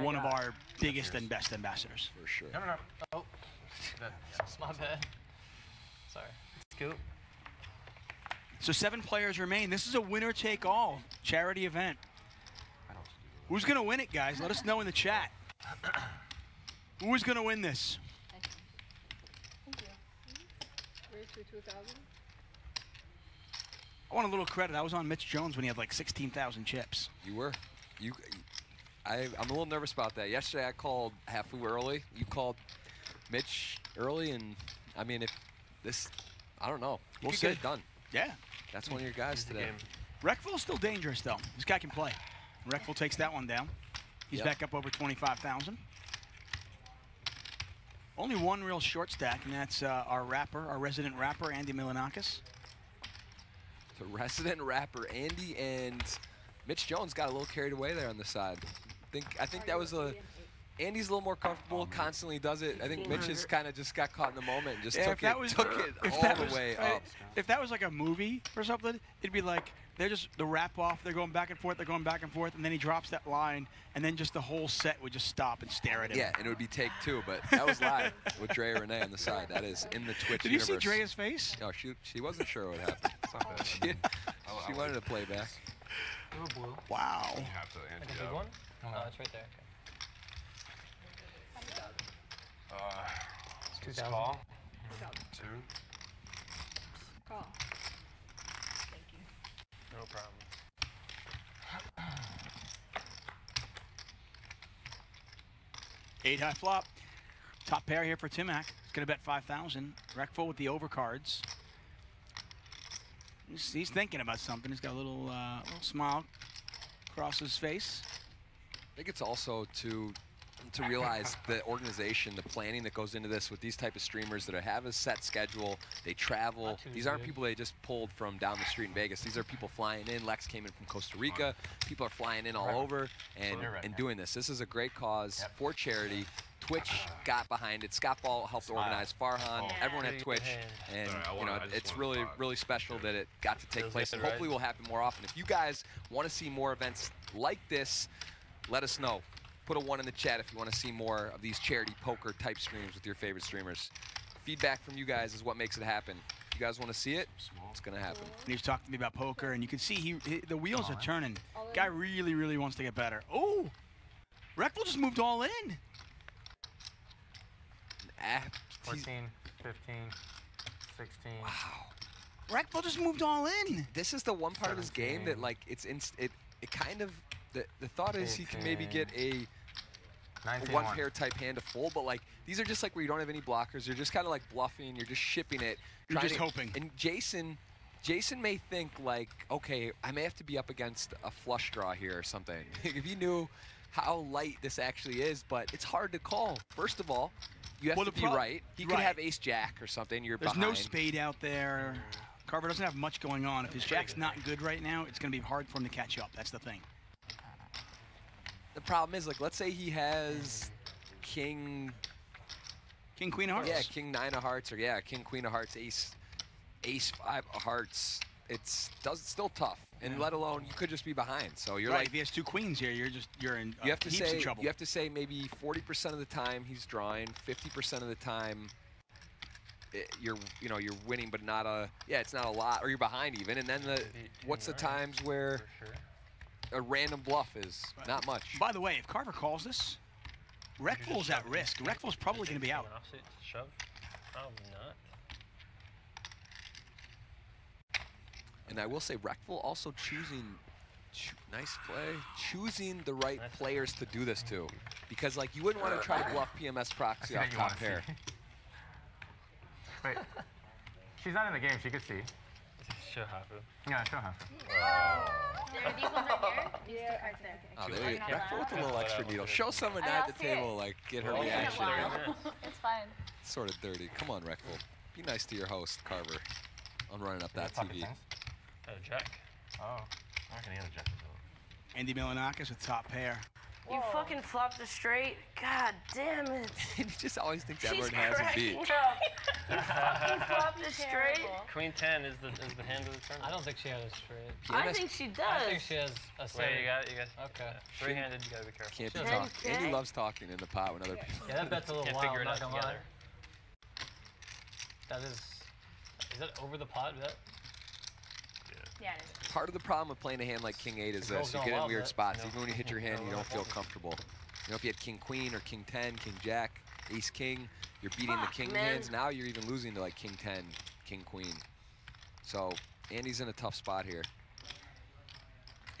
one of our biggest and best ambassadors. For sure. No, no, no. Oh, that's my bad. Sorry. Scoop. So 7 players remain. This is a winner-take-all charity event. Who's going to win it, guys? Let us know in the chat. Who's going to win this? Thank you. Raise to 2,000. I want a little credit. I was on Mitch Jones when he had like 16,000 chips. You were? I'm a little nervous about that. Yesterday I called Hafu early. You called Mitch early, and I mean, if this, I don't know. We'll see it done. Yeah. That's one of your guys today. Reckful's still dangerous, though. This guy can play. Reckful takes that one down. He's back up over 25,000. Only one real short stack, and that's our rapper, our resident rapper, Andy Milanakis. The resident rapper Andy and Mitch Jones got a little carried away there on the side. I think that was a Andy's a little more comfortable, constantly does it. I think Mitch has kind of just got caught in the moment and just took it all the way up. If that was like a movie or something, it'd be like they're just the wrap off. They're going back and forth. They're going back and forth. And then he drops that line. And then just the whole set would just stop and stare at him. Yeah, and it would be take two. But that was live with Dre Renee on the side. That is in the Twitch universe. Did you see Dre's face? No, she wasn't sure what happened. She wanted to play back. Wow. You have to answer that one? No, it's right there. Okay. It's call. Two. Call. Thank you. No problem. 8 high flop. Top pair here for Timmac. He's going to bet 5,000. Reckful with the overcards. He's thinking about something. He's got a little, little smile across his face. I think it's also to realize the organization, the planning that goes into this with these type of streamers that have a set schedule, they travel. These aren't people they just pulled from down the street in Vegas. These are people flying in. Lex came in from Costa Rica. People are flying in all over and doing this. This is a great cause for charity. Twitch got behind it. Scott Ball helped organize Farhan. Everyone at Twitch, and you know it's really, really special that it got to take place. And hopefully will happen more often. If you guys want to see more events like this, let us know. Put a 1 in the chat if you want to see more of these charity poker type streams with your favorite streamers. Feedback from you guys is what makes it happen. If you guys want to see it, it's going to happen. He was talking to me about poker, and you can see the wheels are turning. Guy really, really wants to get better. Oh, Reckful just moved all in. 14, 15, 16. Wow. Reckful just moved all in. This is the one part of his game that, like, it kind of, the thought is he can maybe get a 19, one pair type hand to fold, but like these are just like where you don't have any blockers. You're just kind of like bluffing. You're just shipping it. You're just hoping. And Jason may think like, okay, I may have to be up against a flush draw here or something. If you knew how light this actually is, but it's hard to call. First of all, you have to be right. He could have ace jack or something. You're behind. There's no spade out there. Carver doesn't have much going on. If his jack's not good right now, it's going to be hard for him to catch up. That's the thing. The problem is, like, let's say he has King Queen of Hearts. Yeah, King 9 of Hearts, or yeah, King Queen of Hearts, Ace 5 of Hearts. It's still tough, and let alone you could just be behind. So you're right, like, if he has two queens here, you're in heaps of trouble. You have to say maybe 40% of the time he's drawing, 50% of the time you're winning, but it's not a lot, or you're behind even, and then what's the times where? A random bluff is not much. By the way, if Carver calls this, Reckful's at risk. Reckful's probably going to be out. Shove? Probably not. And I will say, Reckful also choosing, nice play, choosing the right players to do this to. Because, like, you wouldn't want to try to bluff PMS Proxy off top pair. Wait. She's not in the game. She could see. Show Hafu. Yeah, show Hafu. There, these ones right here? These two cards there. Oh, there you go. Reckful with a little extra needle. Show someone at the table, like, get her reaction. It's fine. Sort of dirty. Come on, Reckful. Be nice to your host, Carver. I'm running up that TV. Oh, jack. Oh. I'm not going to get a jack. Andy Milanakis with top pair. You fucking flopped the straight. God damn it. He just always thinks everyone has a beat. You fucking flopped the straight. Queen 10 is the hand of the tournament. I don't think she has a straight. I think she does. I think she has a straight. Wait, you got okay. Three-handed, you gotta be careful. Can't be talking. Andy loves talking in the pot when other people. Yeah, that bet's a little wild. Not gonna lie. That is that over the pot bet? Yeah, it is. Part of the problem with playing a hand like King 8 is this. You get in weird spots. Even when you hit your hand, you don't feel comfortable. You know, if you had King Queen or King 10, King Jack, Ace King, you're beating the King hands. Now you're even losing to like King 10, King Queen. So Andy's in a tough spot here.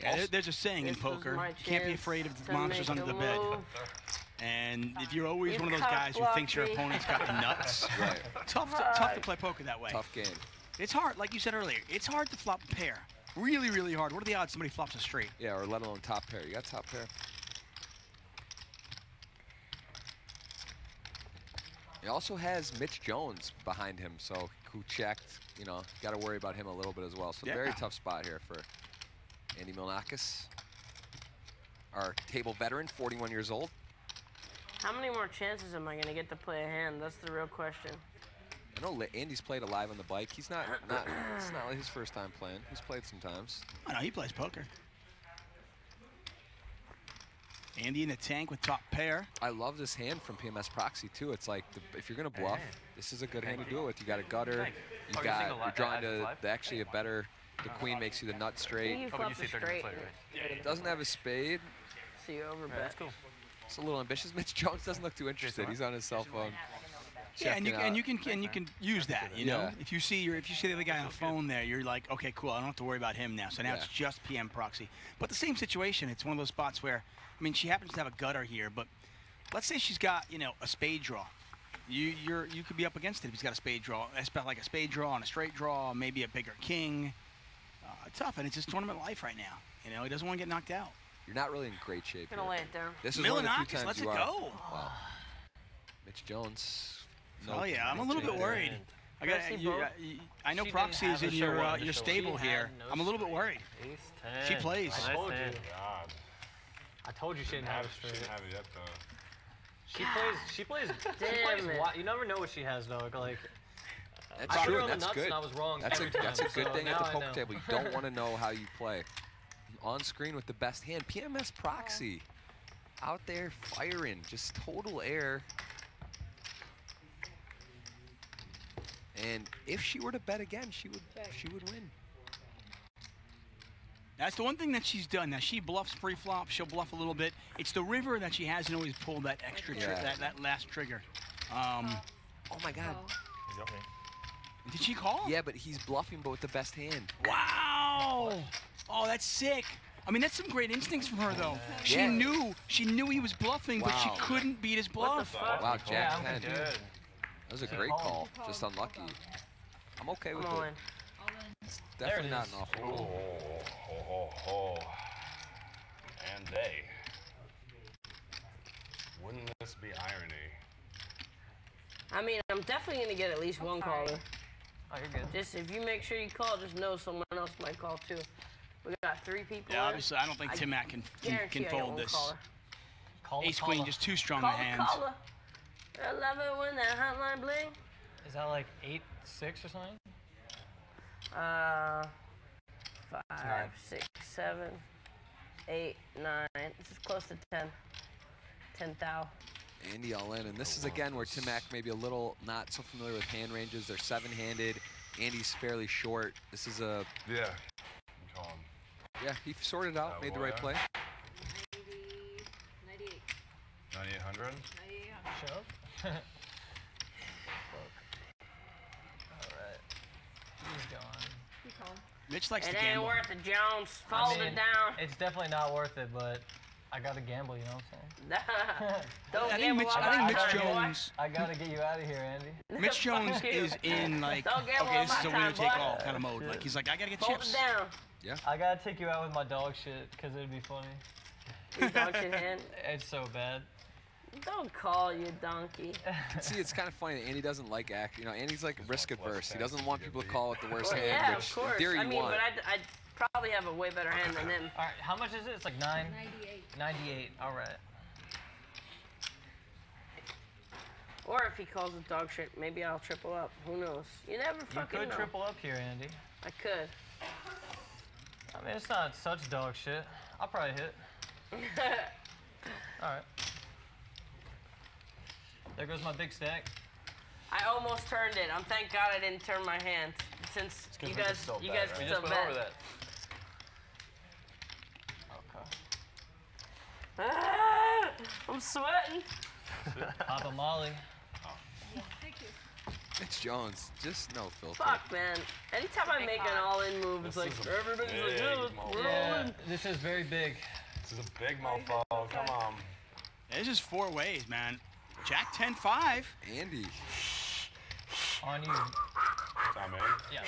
Yeah, there's a saying in poker, you can't be afraid of the monsters under the bed. And if you're always one of those guys who thinks your opponent's got the nuts, tough to play poker that way. Tough game. It's hard, like you said earlier, it's hard to flop a pair. Really, really hard. What are the odds somebody flops a straight? Yeah, or let alone top pair. You got top pair. He also has Mitch Jones behind him, so who checked, you know, got to worry about him a little bit as well. So very tough spot here for Andy Milanakis, our table veteran, 41 years old. How many more chances am I going to get to play a hand? That's the real question. I know Andy's played alive on the bike. He's not it's not his first time playing. He's played sometimes. Oh, no, he plays poker. Andy in the tank with top pair. I love this hand from PMS Proxy, too. It's like if you're going to bluff, this is a good hand to do it with. You got a gutter. You got, you're drawing to actually a better. The queen makes you the nut straight. Oh, you see 30 minutes later, right? Yeah, it doesn't have a spade. See you over, bet. That's cool. It's a little ambitious. Mitch Jones doesn't look too interested. He's on his cell phone. Yeah, and you can use that. You know, if you see the other guy on the phone there, you're like, okay, cool. I don't have to worry about him now. So now it's just PM Proxy. But the same situation. It's one of those spots where, I mean, she happens to have a gutter here, but let's say she's got, you know, a spade draw. You could be up against it if he's got a spade draw. That's about like a spade draw and a straight draw, maybe a bigger king. Tough, and it's his tournament life right now. You know, he doesn't want to get knocked out. You're not really in great shape. Gonna lay it down. This is one of the few times lets it go. Wow. Mitch Jones. Oh yeah, I'm a little bit worried. I know Proxy is in your stable here. I'm a little bit worried. She plays. I told you she didn't have it. She didn't have it yet though. She plays. Damn, she plays. You never know what she has, though. Like, that's true. That's good. I was wrong. That's a good thing at the poker table. You don't want to know how you play. On screen with the best hand, PMS Proxy, out there firing, just total air. And if she were to bet again, she would win. That's the one thing that she's done. Now, she bluffs pre-flop. She'll bluff a little bit. It's the river that she hasn't always pulled that extra that last trigger. Oh, my God. Did she call? Yeah, but he's bluffing, but with the best hand. Wow. Oh, that's sick. I mean, that's some great instincts from her, though. She knew he was bluffing, but she couldn't beat his bluff. Wow, Jack 10. That was a great call. Just unlucky. I'm okay with it. It's definitely not an awful goal. And they. Wouldn't this be irony? I mean, I'm definitely going to get at least one caller. Oh, you're good. Just if you make sure you call, just know someone else might call, too. We got 3 people. Yeah, obviously, I don't think Timmac can fold this. Ace-queen just too strong in the hands. I love it when that hotline bling. Is that like 8-6 or something? 5, 6, 7, 8, 9. This is close to 10. 10,000. Andy all in, and this is again where Timmac may be a little not so familiar with hand ranges. They're 7-handed. Andy's fairly short. This is a yeah, he sorted out, made the right play. 9800. Shove. Mitch likes to gamble. It ain't worth it, Jones. Fold it down. It's definitely not worth it, but I gotta gamble, you know what I'm saying? Don't gamble. I think Mitch Jones. I gotta get you out of here, Andy. Mitch Jones is in like, okay, this is a winner-take-all kind of mode. Like he's like, I gotta get chips. Fold it down. Yeah. I gotta take you out with my dog shit, cause it'd be funny. Your dog shit hand. It's so bad. Don't call you donkey. See, it's kind of funny that Andy doesn't like act. You know, Andy's like risk averse. He doesn't want people to call with the worst hand. Yeah, which of course. In theory, I mean, but I'd probably have a way better hand than him. All right, how much is it? It's like 9. 98. 98. All right. Or if he calls with dog shit, maybe I'll triple up. Who knows? You never fucking know. You could triple up here, Andy. I could. I mean, it's not such dog shit. I'll probably hit. All right. There goes my big stack. I almost turned it. I'm thank God I didn't turn my hand since you guys can still bet. Over that. Okay. Ah, I'm sweating. Papa Molly. Oh. Thank you. It's Jones, just no filter. Fuck, man. Anytime I make an all-in move, it's like everybody's like, yeah, this is very big. This is a big mofo. Come on. It's just 4 ways, man. Jack 10-5. Andy. On you. Time in. Yeah.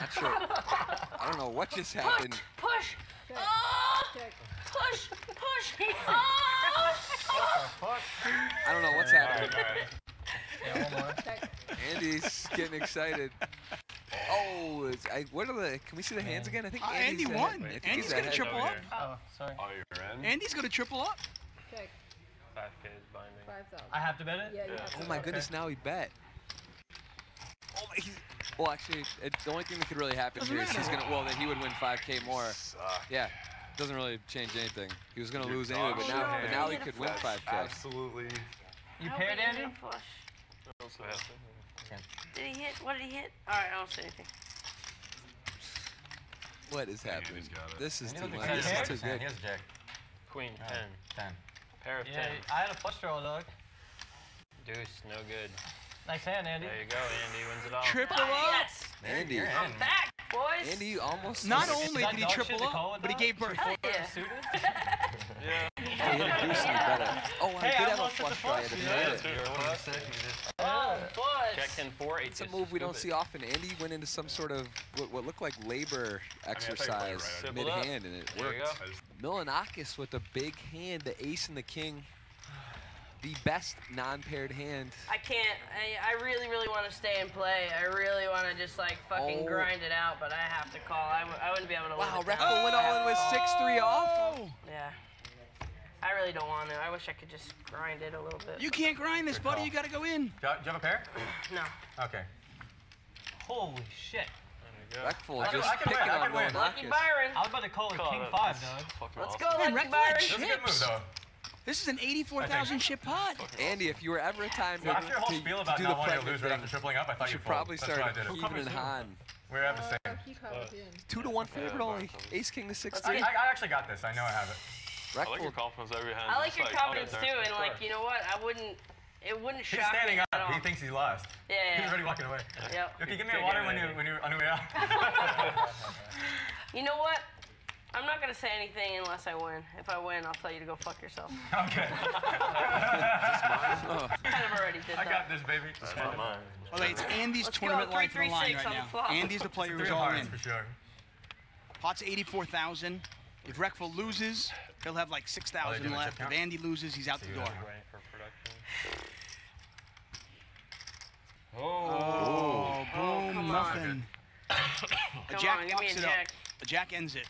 Not sure. I don't know what just happened. Push. Push. Oh. Push. Push. Oh. What the fuck? I don't know what's happening. Yeah, one more. Andy's getting excited. Oh, can we see the hands again? I think Andy won. Andy's going to triple up. Oh, sorry. Andy's going to triple up. 5K is binding. 5,000. I have to bet it? Yeah, yeah. Oh my goodness, now he bet. Oh my, well, actually, the only thing that could really happen here is he's going to, well, that he would win 5K more. Suck. Yeah, doesn't really change anything. He was going to lose anyway, but now he could win 5K. Absolutely. You paired, Andy? Did he hit? What did he hit? All right, I don't say anything. What is happening? This is too much. This is too good. Here's Jack. Queen, 10. 10. Pair of 10. I had a flush draw, dog. Deuce, no good. Nice hand, Andy. There you go, Andy wins it all. Triple up! Yes. Andy. I'm back, boys. Andy almost... Not only did he triple up, but he gave birth. Hell yeah. Yeah. Oh, he had a deuce and he better. Oh, I did have a flush draw. Oh, flush. Check 10-4. It's a move we don't see often. Andy went into some sort of what looked like labor exercise mid-hand, and it worked. Milanakis with a big hand, the ace and the king. The best non-paired hand. I can't. I really, really want to stay and play. I really want to just, like, fucking grind it out, but I have to call. I wouldn't be able to win. Wow, Reckful went all in with 6-3 off. Yeah. I really don't want to. I wish I could just grind it a little bit. You can't grind this, buddy. You got to go in. Do you have a pair? No. Okay. Holy shit. Reckful just picking on Milanakis. Lucky Byron. I was about to call it King 5, dog. Let's go, Lucky Byron. This is a good move, though. This is an 84,000 chip pot. Andy, if you were ever a time to do the pregnant thing, you should probably start even and Han. We have the same. 2-to-1 favorite only. Ace King to 16. I actually got this. I know I have it. I like your confidence every hand. I like your confidence too, and like you know what? I wouldn't. It wouldn't shock me. He's standing up. He thinks he's lost. Yeah. He's already walking away. Yep. Okay, give me a water when you're on your way out. You know what? I'm not going to say anything unless I win. If I win, I'll tell you to go fuck yourself. Okay. I kind of already did that. I got this, baby. That's not mine. Well, it's Andy's tournament life on the line right now. Andy's the player who's all in. For sure. Pot's 84,000. If Reckful loses, he'll have like 6,000 left. If Andy loses, he's out the door. Oh, boom, nothing. A jack locks it up. A jack ends it.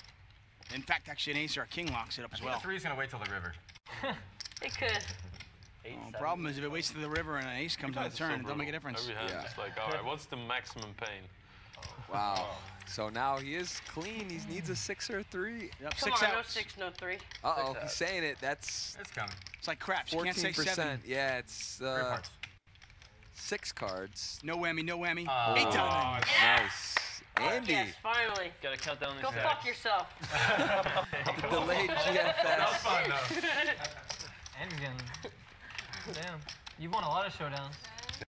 In fact, actually, an ace or a king locks it up as well. The three's gonna wait till the river. It could. The problem is if it waits till the river and an ace comes on the turn, it doesn't make a difference. Every hand is like, all right, what's the maximum pain? Wow. So now he is clean. He needs a 6 or a 3. Yep. Come on, no 6, no 3. Uh-oh, he's saying it. That's. It's coming. It's like crap. You can't say 7. Yeah, it's 6 cards. No whammy, no whammy. 8,000. Nice. Andy. Yes, finally. Gotta count down these Go fuck yourself. Delayed GFS. That was fun, though. Andy's gonna... Damn. You've won a lot of showdowns.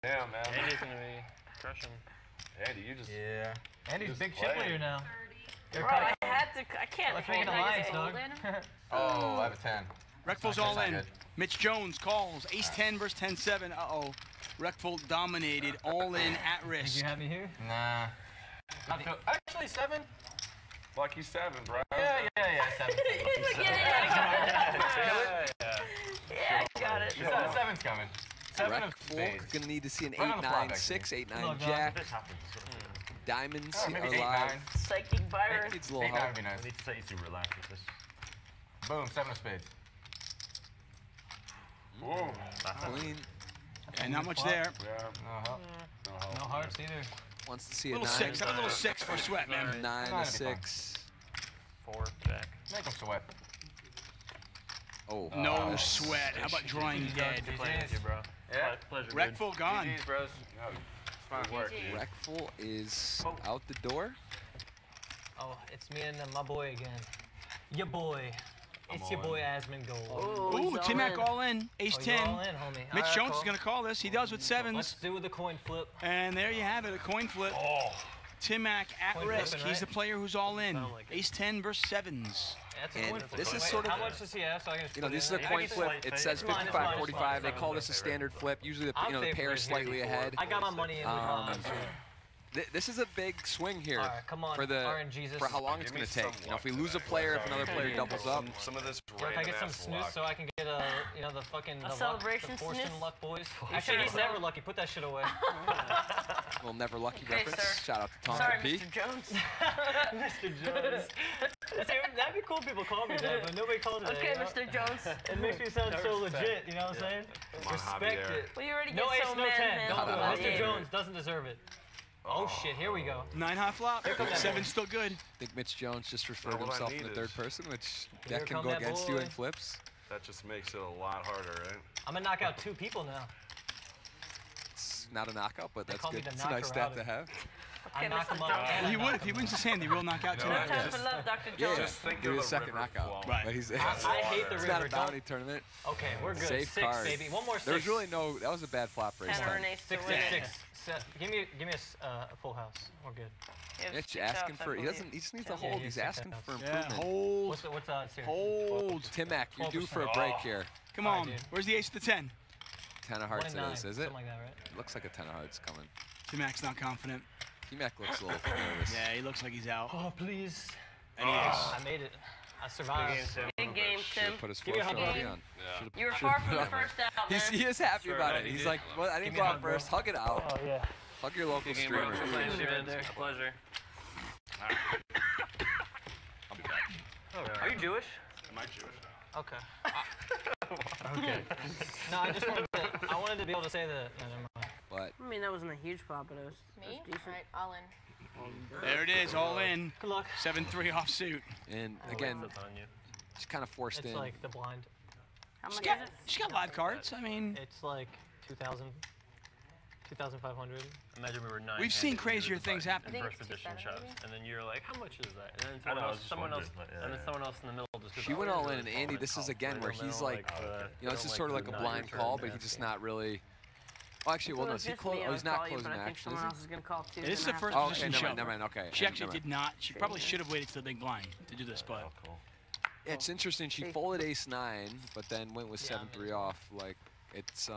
Damn, man. Andy's gonna be crushing. Andy, you just... Yeah. Andy's just big chip leader now. Bro, I had to... I can't... Let's make an alliance, dog. Oh, I have a 10. Reckful's all in. Good. Mitch Jones calls. Ace 10 versus 10-7. Uh-oh. Reckful dominated. All in at risk. Did you have me here? Nah. Actually, 7. Lucky 7, bro. Yeah, 7. Yeah, I got it. 7's coming. 7 of spades. Gonna need to see an 8, 9, 6, 8, 9, jack. Diamonds alive. Psychic Byron. It's a little hard. 8, 9 would be nice. It's easy to relax with this. Boom, 7 of spades. Whoa. Clean. And not much there. No hearts either. Wants to see a 9. Six. Have a little 6 for sweat, man. 9 to 6. 4 back. Make him sweat. Oh. No sweat. How about drawing dead? Yeah. Reckful gone. GGs, bros. Reckful is out the door. Oh, it's me and my boy again. Your boy. It's your boy Asmongold. Ooh, Timmac all in. Ace 10. All in, homie. Mitch Jones is going to call this. He does with 7s. Let's do the coin flip. And there you have it, a coin flip. Timmac at risk. He's the player who's all in. Ace 10 versus 7s. This is sort of. How much does he have? You know, this is a coin flip. It says 55-45. They call this a standard flip. Usually, the pair is slightly ahead. I got my money in. This is a big swing here for how long it's going to take. Now, if we lose a player, if another player doubles up, some of this. If I get some snooze, so I can get a, you know, the fucking the celebration luck, the fortune luck, boys. Actually, he's never lucky. Put that shit away. Well, never lucky reference. Shout out to Tom P. Mr. Jones. Mr. Jones. That'd be cool if people called me that, but nobody called me that. Okay, Mr. Jones. It makes me sound so legit, you know what I'm saying? Respect it. Well, you already get so mad. No ace, no 10. Mr. Jones doesn't deserve it. Oh, shit, here we go. 9 high flop. Seven's still good. I think Mitch Jones just referred himself in the third person, which that can go against you in flips. That just makes it a lot harder, right? I'm going to knock out 2 people now. It's not a knockout, but that's good. It's a nice stat to have. I knock him up. He would. If he wins his hand, he will knock out tonight. No time for love, Dr. Jones. Just think of the second knockout. Right. I hate the river. It's not a bounty tournament. Okay, we're good. Safe 6, card. Baby. One more 6. There's really no. That was a bad flop race. 6, 6, 6. Give me a full house. We're good. Mitch asking for. He doesn't. He just needs a hold. He's asking for improvement. Hold. What's the odds here? Hold. Timmac, you're due for a break here. Come on. Where's the ace to 10? 10 of hearts it is it? Something like that, right? Looks like a 10 of hearts coming. Timmac's not confident. Mac looks a little nervous. Yeah, he looks like he's out. Oh, please. And he is. I made it. I survived. Big game, Tim. Put his fourth on. Yeah. You were far from the first out, man. He is happy about it. He's like, well, I didn't go out first. Hug it out. Oh, yeah. Hug your local streamer. It's a pleasure. I'm back. Are you Jewish? Am I Jewish? Okay. Okay. No, I just wanted to be able to say that. But I mean, that wasn't a huge flop, but it was decent. All right, all in. There it is, all in. Good luck. 7-3 offsuit. And again, it's kind of forced in. It's like the blind. How much is it? She's got live cards. I mean, it's like 2,000, 2,500. Imagine we were 9. We've seen crazier things happen. First edition shots, and then you're like, how much is that? And then someone else in the middle just goes. She went all in, and Andy, this is again where he's like, you know, this is sort of like a blind call, but he's just not really. Oh, actually, well, no, he's not closing action. This is the first position show. Never mind, okay. She actually did not. She probably should have waited to the big blind to do this play. Yeah, it's interesting. She folded ace 9, but then went with 7-3 off. Like, it's,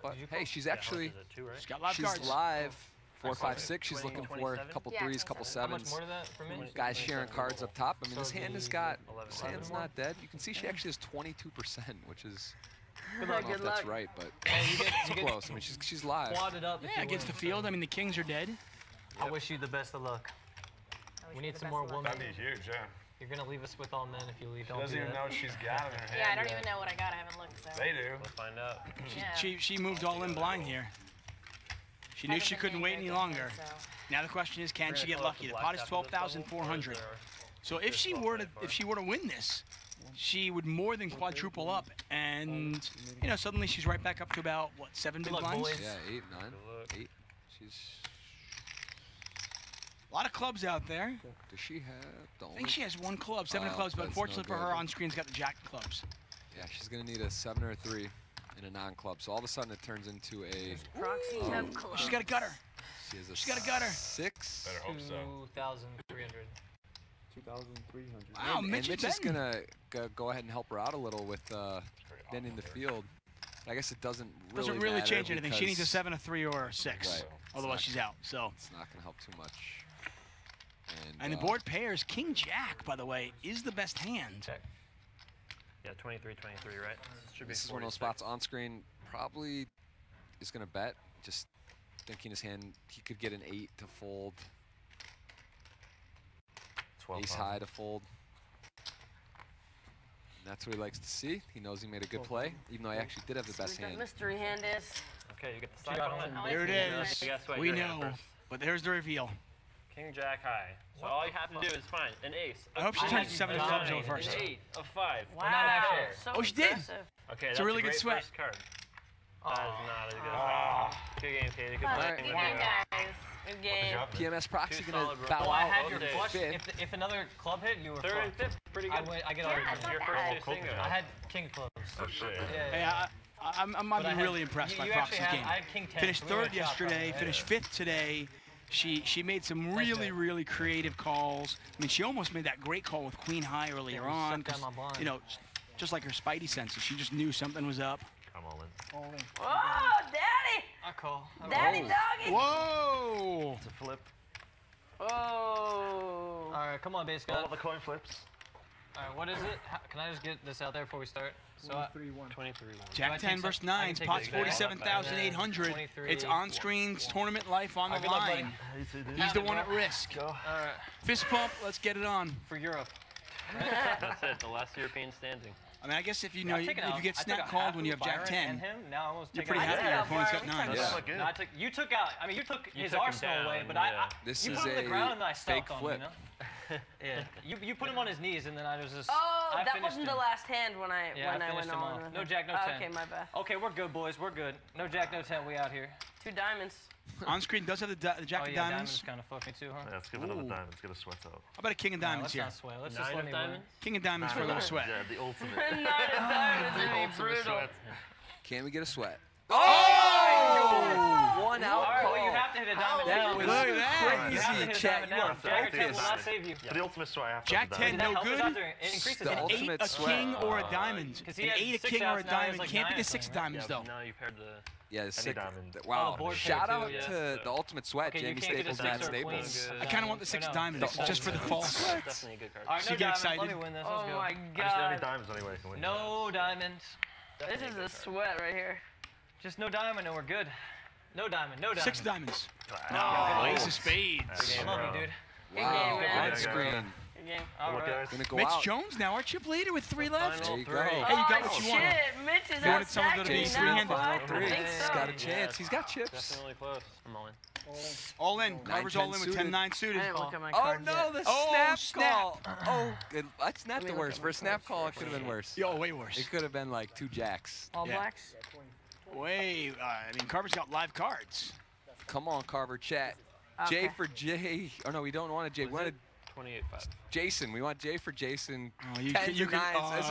but hey, she's actually, she's live. 4, 5, 6. She's looking for a couple 3s, couple 7s. Guys sharing cards up top. I mean, this hand has got, this hand's not dead. You can see she actually has 22%, which is. Good luck. I don't know if that's right, but it's close. I mean, she's live. Yeah, against the field. I mean, the Kings are dead. Yep. I wish you the best of luck. We need some more women. That'd be huge, yeah. You're going to leave us with all men if you leave. She doesn't even know what she's got in her hand. Yeah, I don't even know what I got. I haven't looked. So. They do. We'll find out. She moved all in blind here. She knew she couldn't wait any longer. Now the question is, can she get lucky? The pot is 12,400. So if she were to win this, she would more than quadruple up, and you know suddenly she's right back up to about what 7 big blinds? Yeah, 8, 9, 8. She's a lot of clubs out there. Does she have? I think she has 1 club, 7 clubs, but unfortunately for her, on screen's got the jack of clubs. Yeah, she's gonna need a 7 or a 3 in a non-club. So all of a sudden it turns into a. She's got a gutter. She's got a gutter. 6. Better hope so. 2,300. 2,300. Wow, Mitch is gonna go ahead and help her out a little with then in the field. I guess it doesn't really change anything. She needs a 7, a 3, or a 6. Right. Otherwise, she's out. So it's not gonna help too much. And the board pairs King Jack, by the way, is the best hand. Check. Yeah, 23, 23, right? This is one of those spots on screen. Probably is gonna bet. Just thinking his hand, he could get an 8 to fold. Ace high to fold. And that's what he likes to see. He knows he made a good play, even though I actually did have the best hand. Mystery hand is. Okay, you get the side on it. There it is. We know, but there's the reveal. King Jack high. So what all you have to do is find an ace. I hope she turns 7 of clubs over first. An 8 of 5. Wow. So oh, she impressive. Did. Okay, that's a really good sweat. First card. Oh. That is not a good card. Good game, Katie. Good game, guys. PMS Proxy gonna bow out. I had your flush. If another club hit, you were third and fifth. Pretty good. I get all your first 2 singles. I had king clubs. Oh shit. Yeah. I'm really impressed by Proxy's game. I had king 10. Finished 3rd yesterday. Finished 5th today. She made some really creative calls. I mean, she almost made that great call with queen high earlier on. You know, just like her spidey senses, she just knew something was up. I'm all in. All in. Oh, daddy! I call. Daddy doggy! Whoa! It's a flip. Oh! All right, come on, base guy. All the coin flips. All right, what is it? How, can I just get this out there before we start? So 23-1. 23-1. Jack 10 versus 9. Pot's 47,800. It's on screens. Tournament life on the line. He's the one at risk. All right. Fist pump. Let's get it on. For Europe. That's it. The last European standing. I mean, I guess if you know, if you get snap called when you have Jack 10, you're pretty happy your opponent's got 9s. Yeah. No, you took out. I mean, you took his arsenal away, but you put him on the ground and I stepped on him. You know? Yeah. You put him on his knees and then I was just. Oh, that wasn't the last hand when I went on. No Jack, no 10. Okay, my bad. Okay, we're good, boys. We're good. No Jack, no 10. We out here. 2 diamonds. On screen does have the Jack of diamonds. Kind of fucking too, huh? Yeah, let's give another diamond. Let's get a sweat out. How about a king of diamonds here? Let's not sweat. Let's just let me win. King of diamonds for a little sweat. Yeah, the ultimate. 9 of diamonds would be brutal. Can we get a sweat? Oh! 1 out. Well, you have to hit a diamond. That was crazy, Chad. You are focused. For the ultimate sweat, I have to hit a diamond. Jack 10, no good. The ultimate sweat. A king or a diamond. An 8, a king or a diamond. Can't be the 6 diamonds, though. No, you paired the... Yeah, the 6. Wow. Shout out to the ultimate sweat, Jamie Staples, Dan Staples. I kind of want the 6 diamonds just for the false. Definitely a good card. So you get excited. Let me win this. Oh my God. I just need any diamonds anyway I can win. No diamonds. This is a sweat right here. Just no diamond and we're good. No diamond. No diamond. 6 diamonds. Oh, ace of spades. I love you, dude. Wow. Red screen. Game. All right. Mitch Jones now, our chip leader with 3 left. There you go. Hey, you got what you wanted. Mitch is out stacking now. He's got a chance. He's got chips. Definitely close. I'm all in. All in. Carver's all in with 10-9 suited. Oh, no, the snap call. Oh, that's not the worst. For a snap call, it could have been worse. Yo, way worse. It could have been like 2 jacks. All blacks? Way. I mean, Carver's got live cards. Come on, Carver chat. J for J. Oh, no, we don't want a J. We want a Jason, we want J for Jason. Oh, you can, this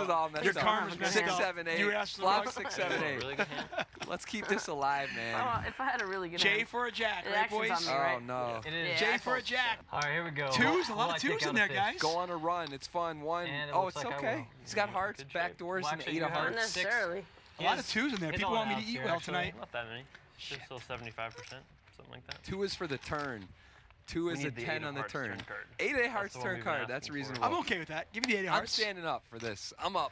is all messed up. 6, 7, 8. Flop 6, 7, 8. Really good hand. Let's keep this alive, man. Oh, if I had a really good hand. J for a jack, right, boys? Me, right? Oh no. It is. J for a jack. All right, here we go. 2s, a lot of 2s in there, guys. Go on a run. It's fun. 1. Oh, it's okay. He's got hearts, back doors, and 8 of hearts. Not necessarily. A lot of 2s in there. People want me to eat well tonight. Not that many. Still 75%, something like that. 2 is for the turn. 2 is a 10 on the turn. 8 of hearts turn card. That's reasonable. I'm okay with that. Give me the 8 of hearts. I'm standing up for this. I'm up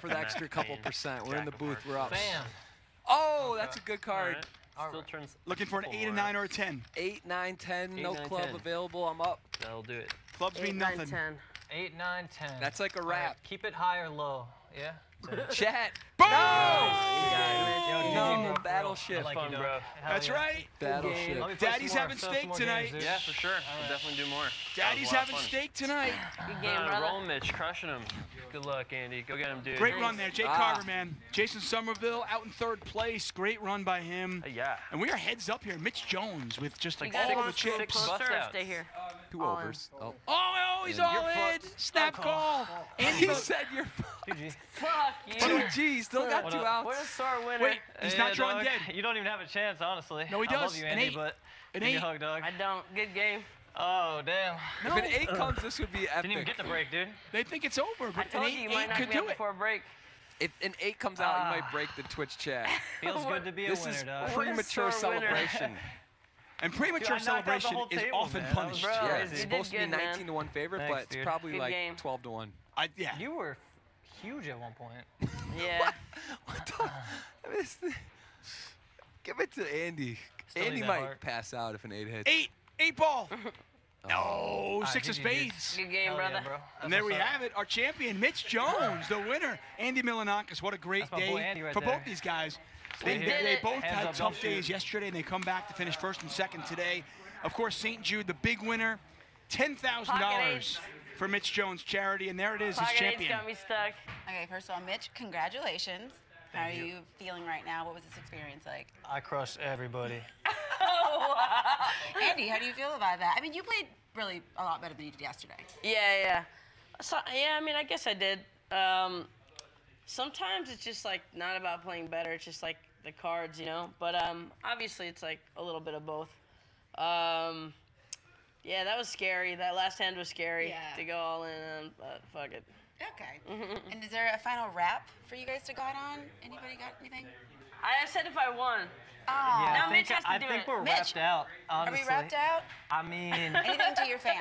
for the extra couple percent. We're in the booth. We're up. Bam. Oh, that's a good card. Still turns. Looking for an 8, a 9, or a 10. 8, 9, 10. No club available. I'm up. That'll do it. Clubs mean nothing. 8, 9, 10. That's like a wrap. Keep it high or low. Yeah. Chat. Boom! No, Battleship. Like that's right. Battleship. Daddy's having steak tonight. Games, yeah, for sure. We'll definitely do more. Daddy's having steak tonight. Good game, brother. Roll Mitch, crushing him. Good luck, Andy. Go get him, dude. Great run there. Jake Carver, man. Jason Somerville out in 3rd place. Great run by him. Yeah. And we are heads up here. Mitch Jones with just like 6 chips. Stay here. 2 overs. Oh, he's all in. Snap call. Andy said you're fucked. Fuck you. 2 G's, still got 2 outs. Where's our winner? Wait, he's not drawn dead. You don't even have a chance, honestly. No, he does. I love you, Andy, but an 8. Hug, dog. I don't. Good game. Oh, damn. No. If an 8 comes, this would be epic. Didn't even get the break, dude. They think it's over, but an 8 could do it. Before a break. If an 8 comes out, you might break the Twitch chat. Feels good to be a winner, dog. This is premature celebration. And premature celebration is often punished. Yeah, it's supposed to be 19-1 favorite, but it's probably like 12-1. Yeah. You were huge at one point. Yeah. What the? I missed it. Give it to Andy. Andy might pass out if an 8 hits. 8 ball. No, 6 of spades. Good game, brother. Yeah, bro. And there we have it. Our champion, Mitch Jones, the winner. Andy Milanakis. What a great day for both these guys. They both had tough days yesterday, and they come back to finish 1st and 2nd today. Of course, St. Jude, the big winner, $10,000. For Mitch Jones charity, and there it is, his champion. Got me stuck. Okay, first of all, Mitch, congratulations. How are you feeling right now? What was this experience like? I crushed everybody. Oh, wow. Andy, how do you feel about that? I mean, you played really a lot better than you did yesterday. Yeah. So, yeah, I mean, I guess I did. Sometimes it's just like not about playing better, it's just like the cards, you know? But obviously it's like a little bit of both. Yeah, that was scary. That last hand was scary to go all in, but fuck it. Okay. And is there a final wrap for you guys to go out on? Anybody got anything? I said if I won. Oh. Yeah, now Mitch has to do it. I think we're wrapped out, honestly. Are we wrapped out? I mean... Anything to your fans?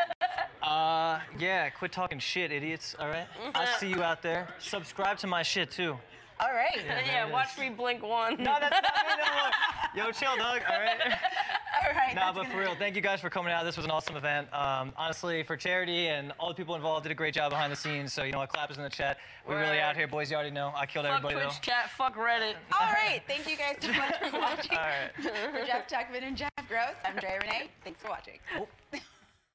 Yeah, quit talking shit, idiots, all right? I see you out there. Subscribe to my shit, too. All right. Yeah, watch me blink one. No, that's not me. No. Yo, chill, dog. All right. All right. Nah, but for real, thank you guys for coming out. This was an awesome event. Honestly, for charity and all the people involved did a great job behind the scenes. So, you know, a clap is in the chat. We're really out here, boys. You already know. I killed everybody, though. Fuck Twitch chat. Fuck Reddit. All right. Thank you guys so much for watching. All right. For Jeff Tuckman and Jeff Gross, I'm Dre Renee. Thanks for watching. Oh.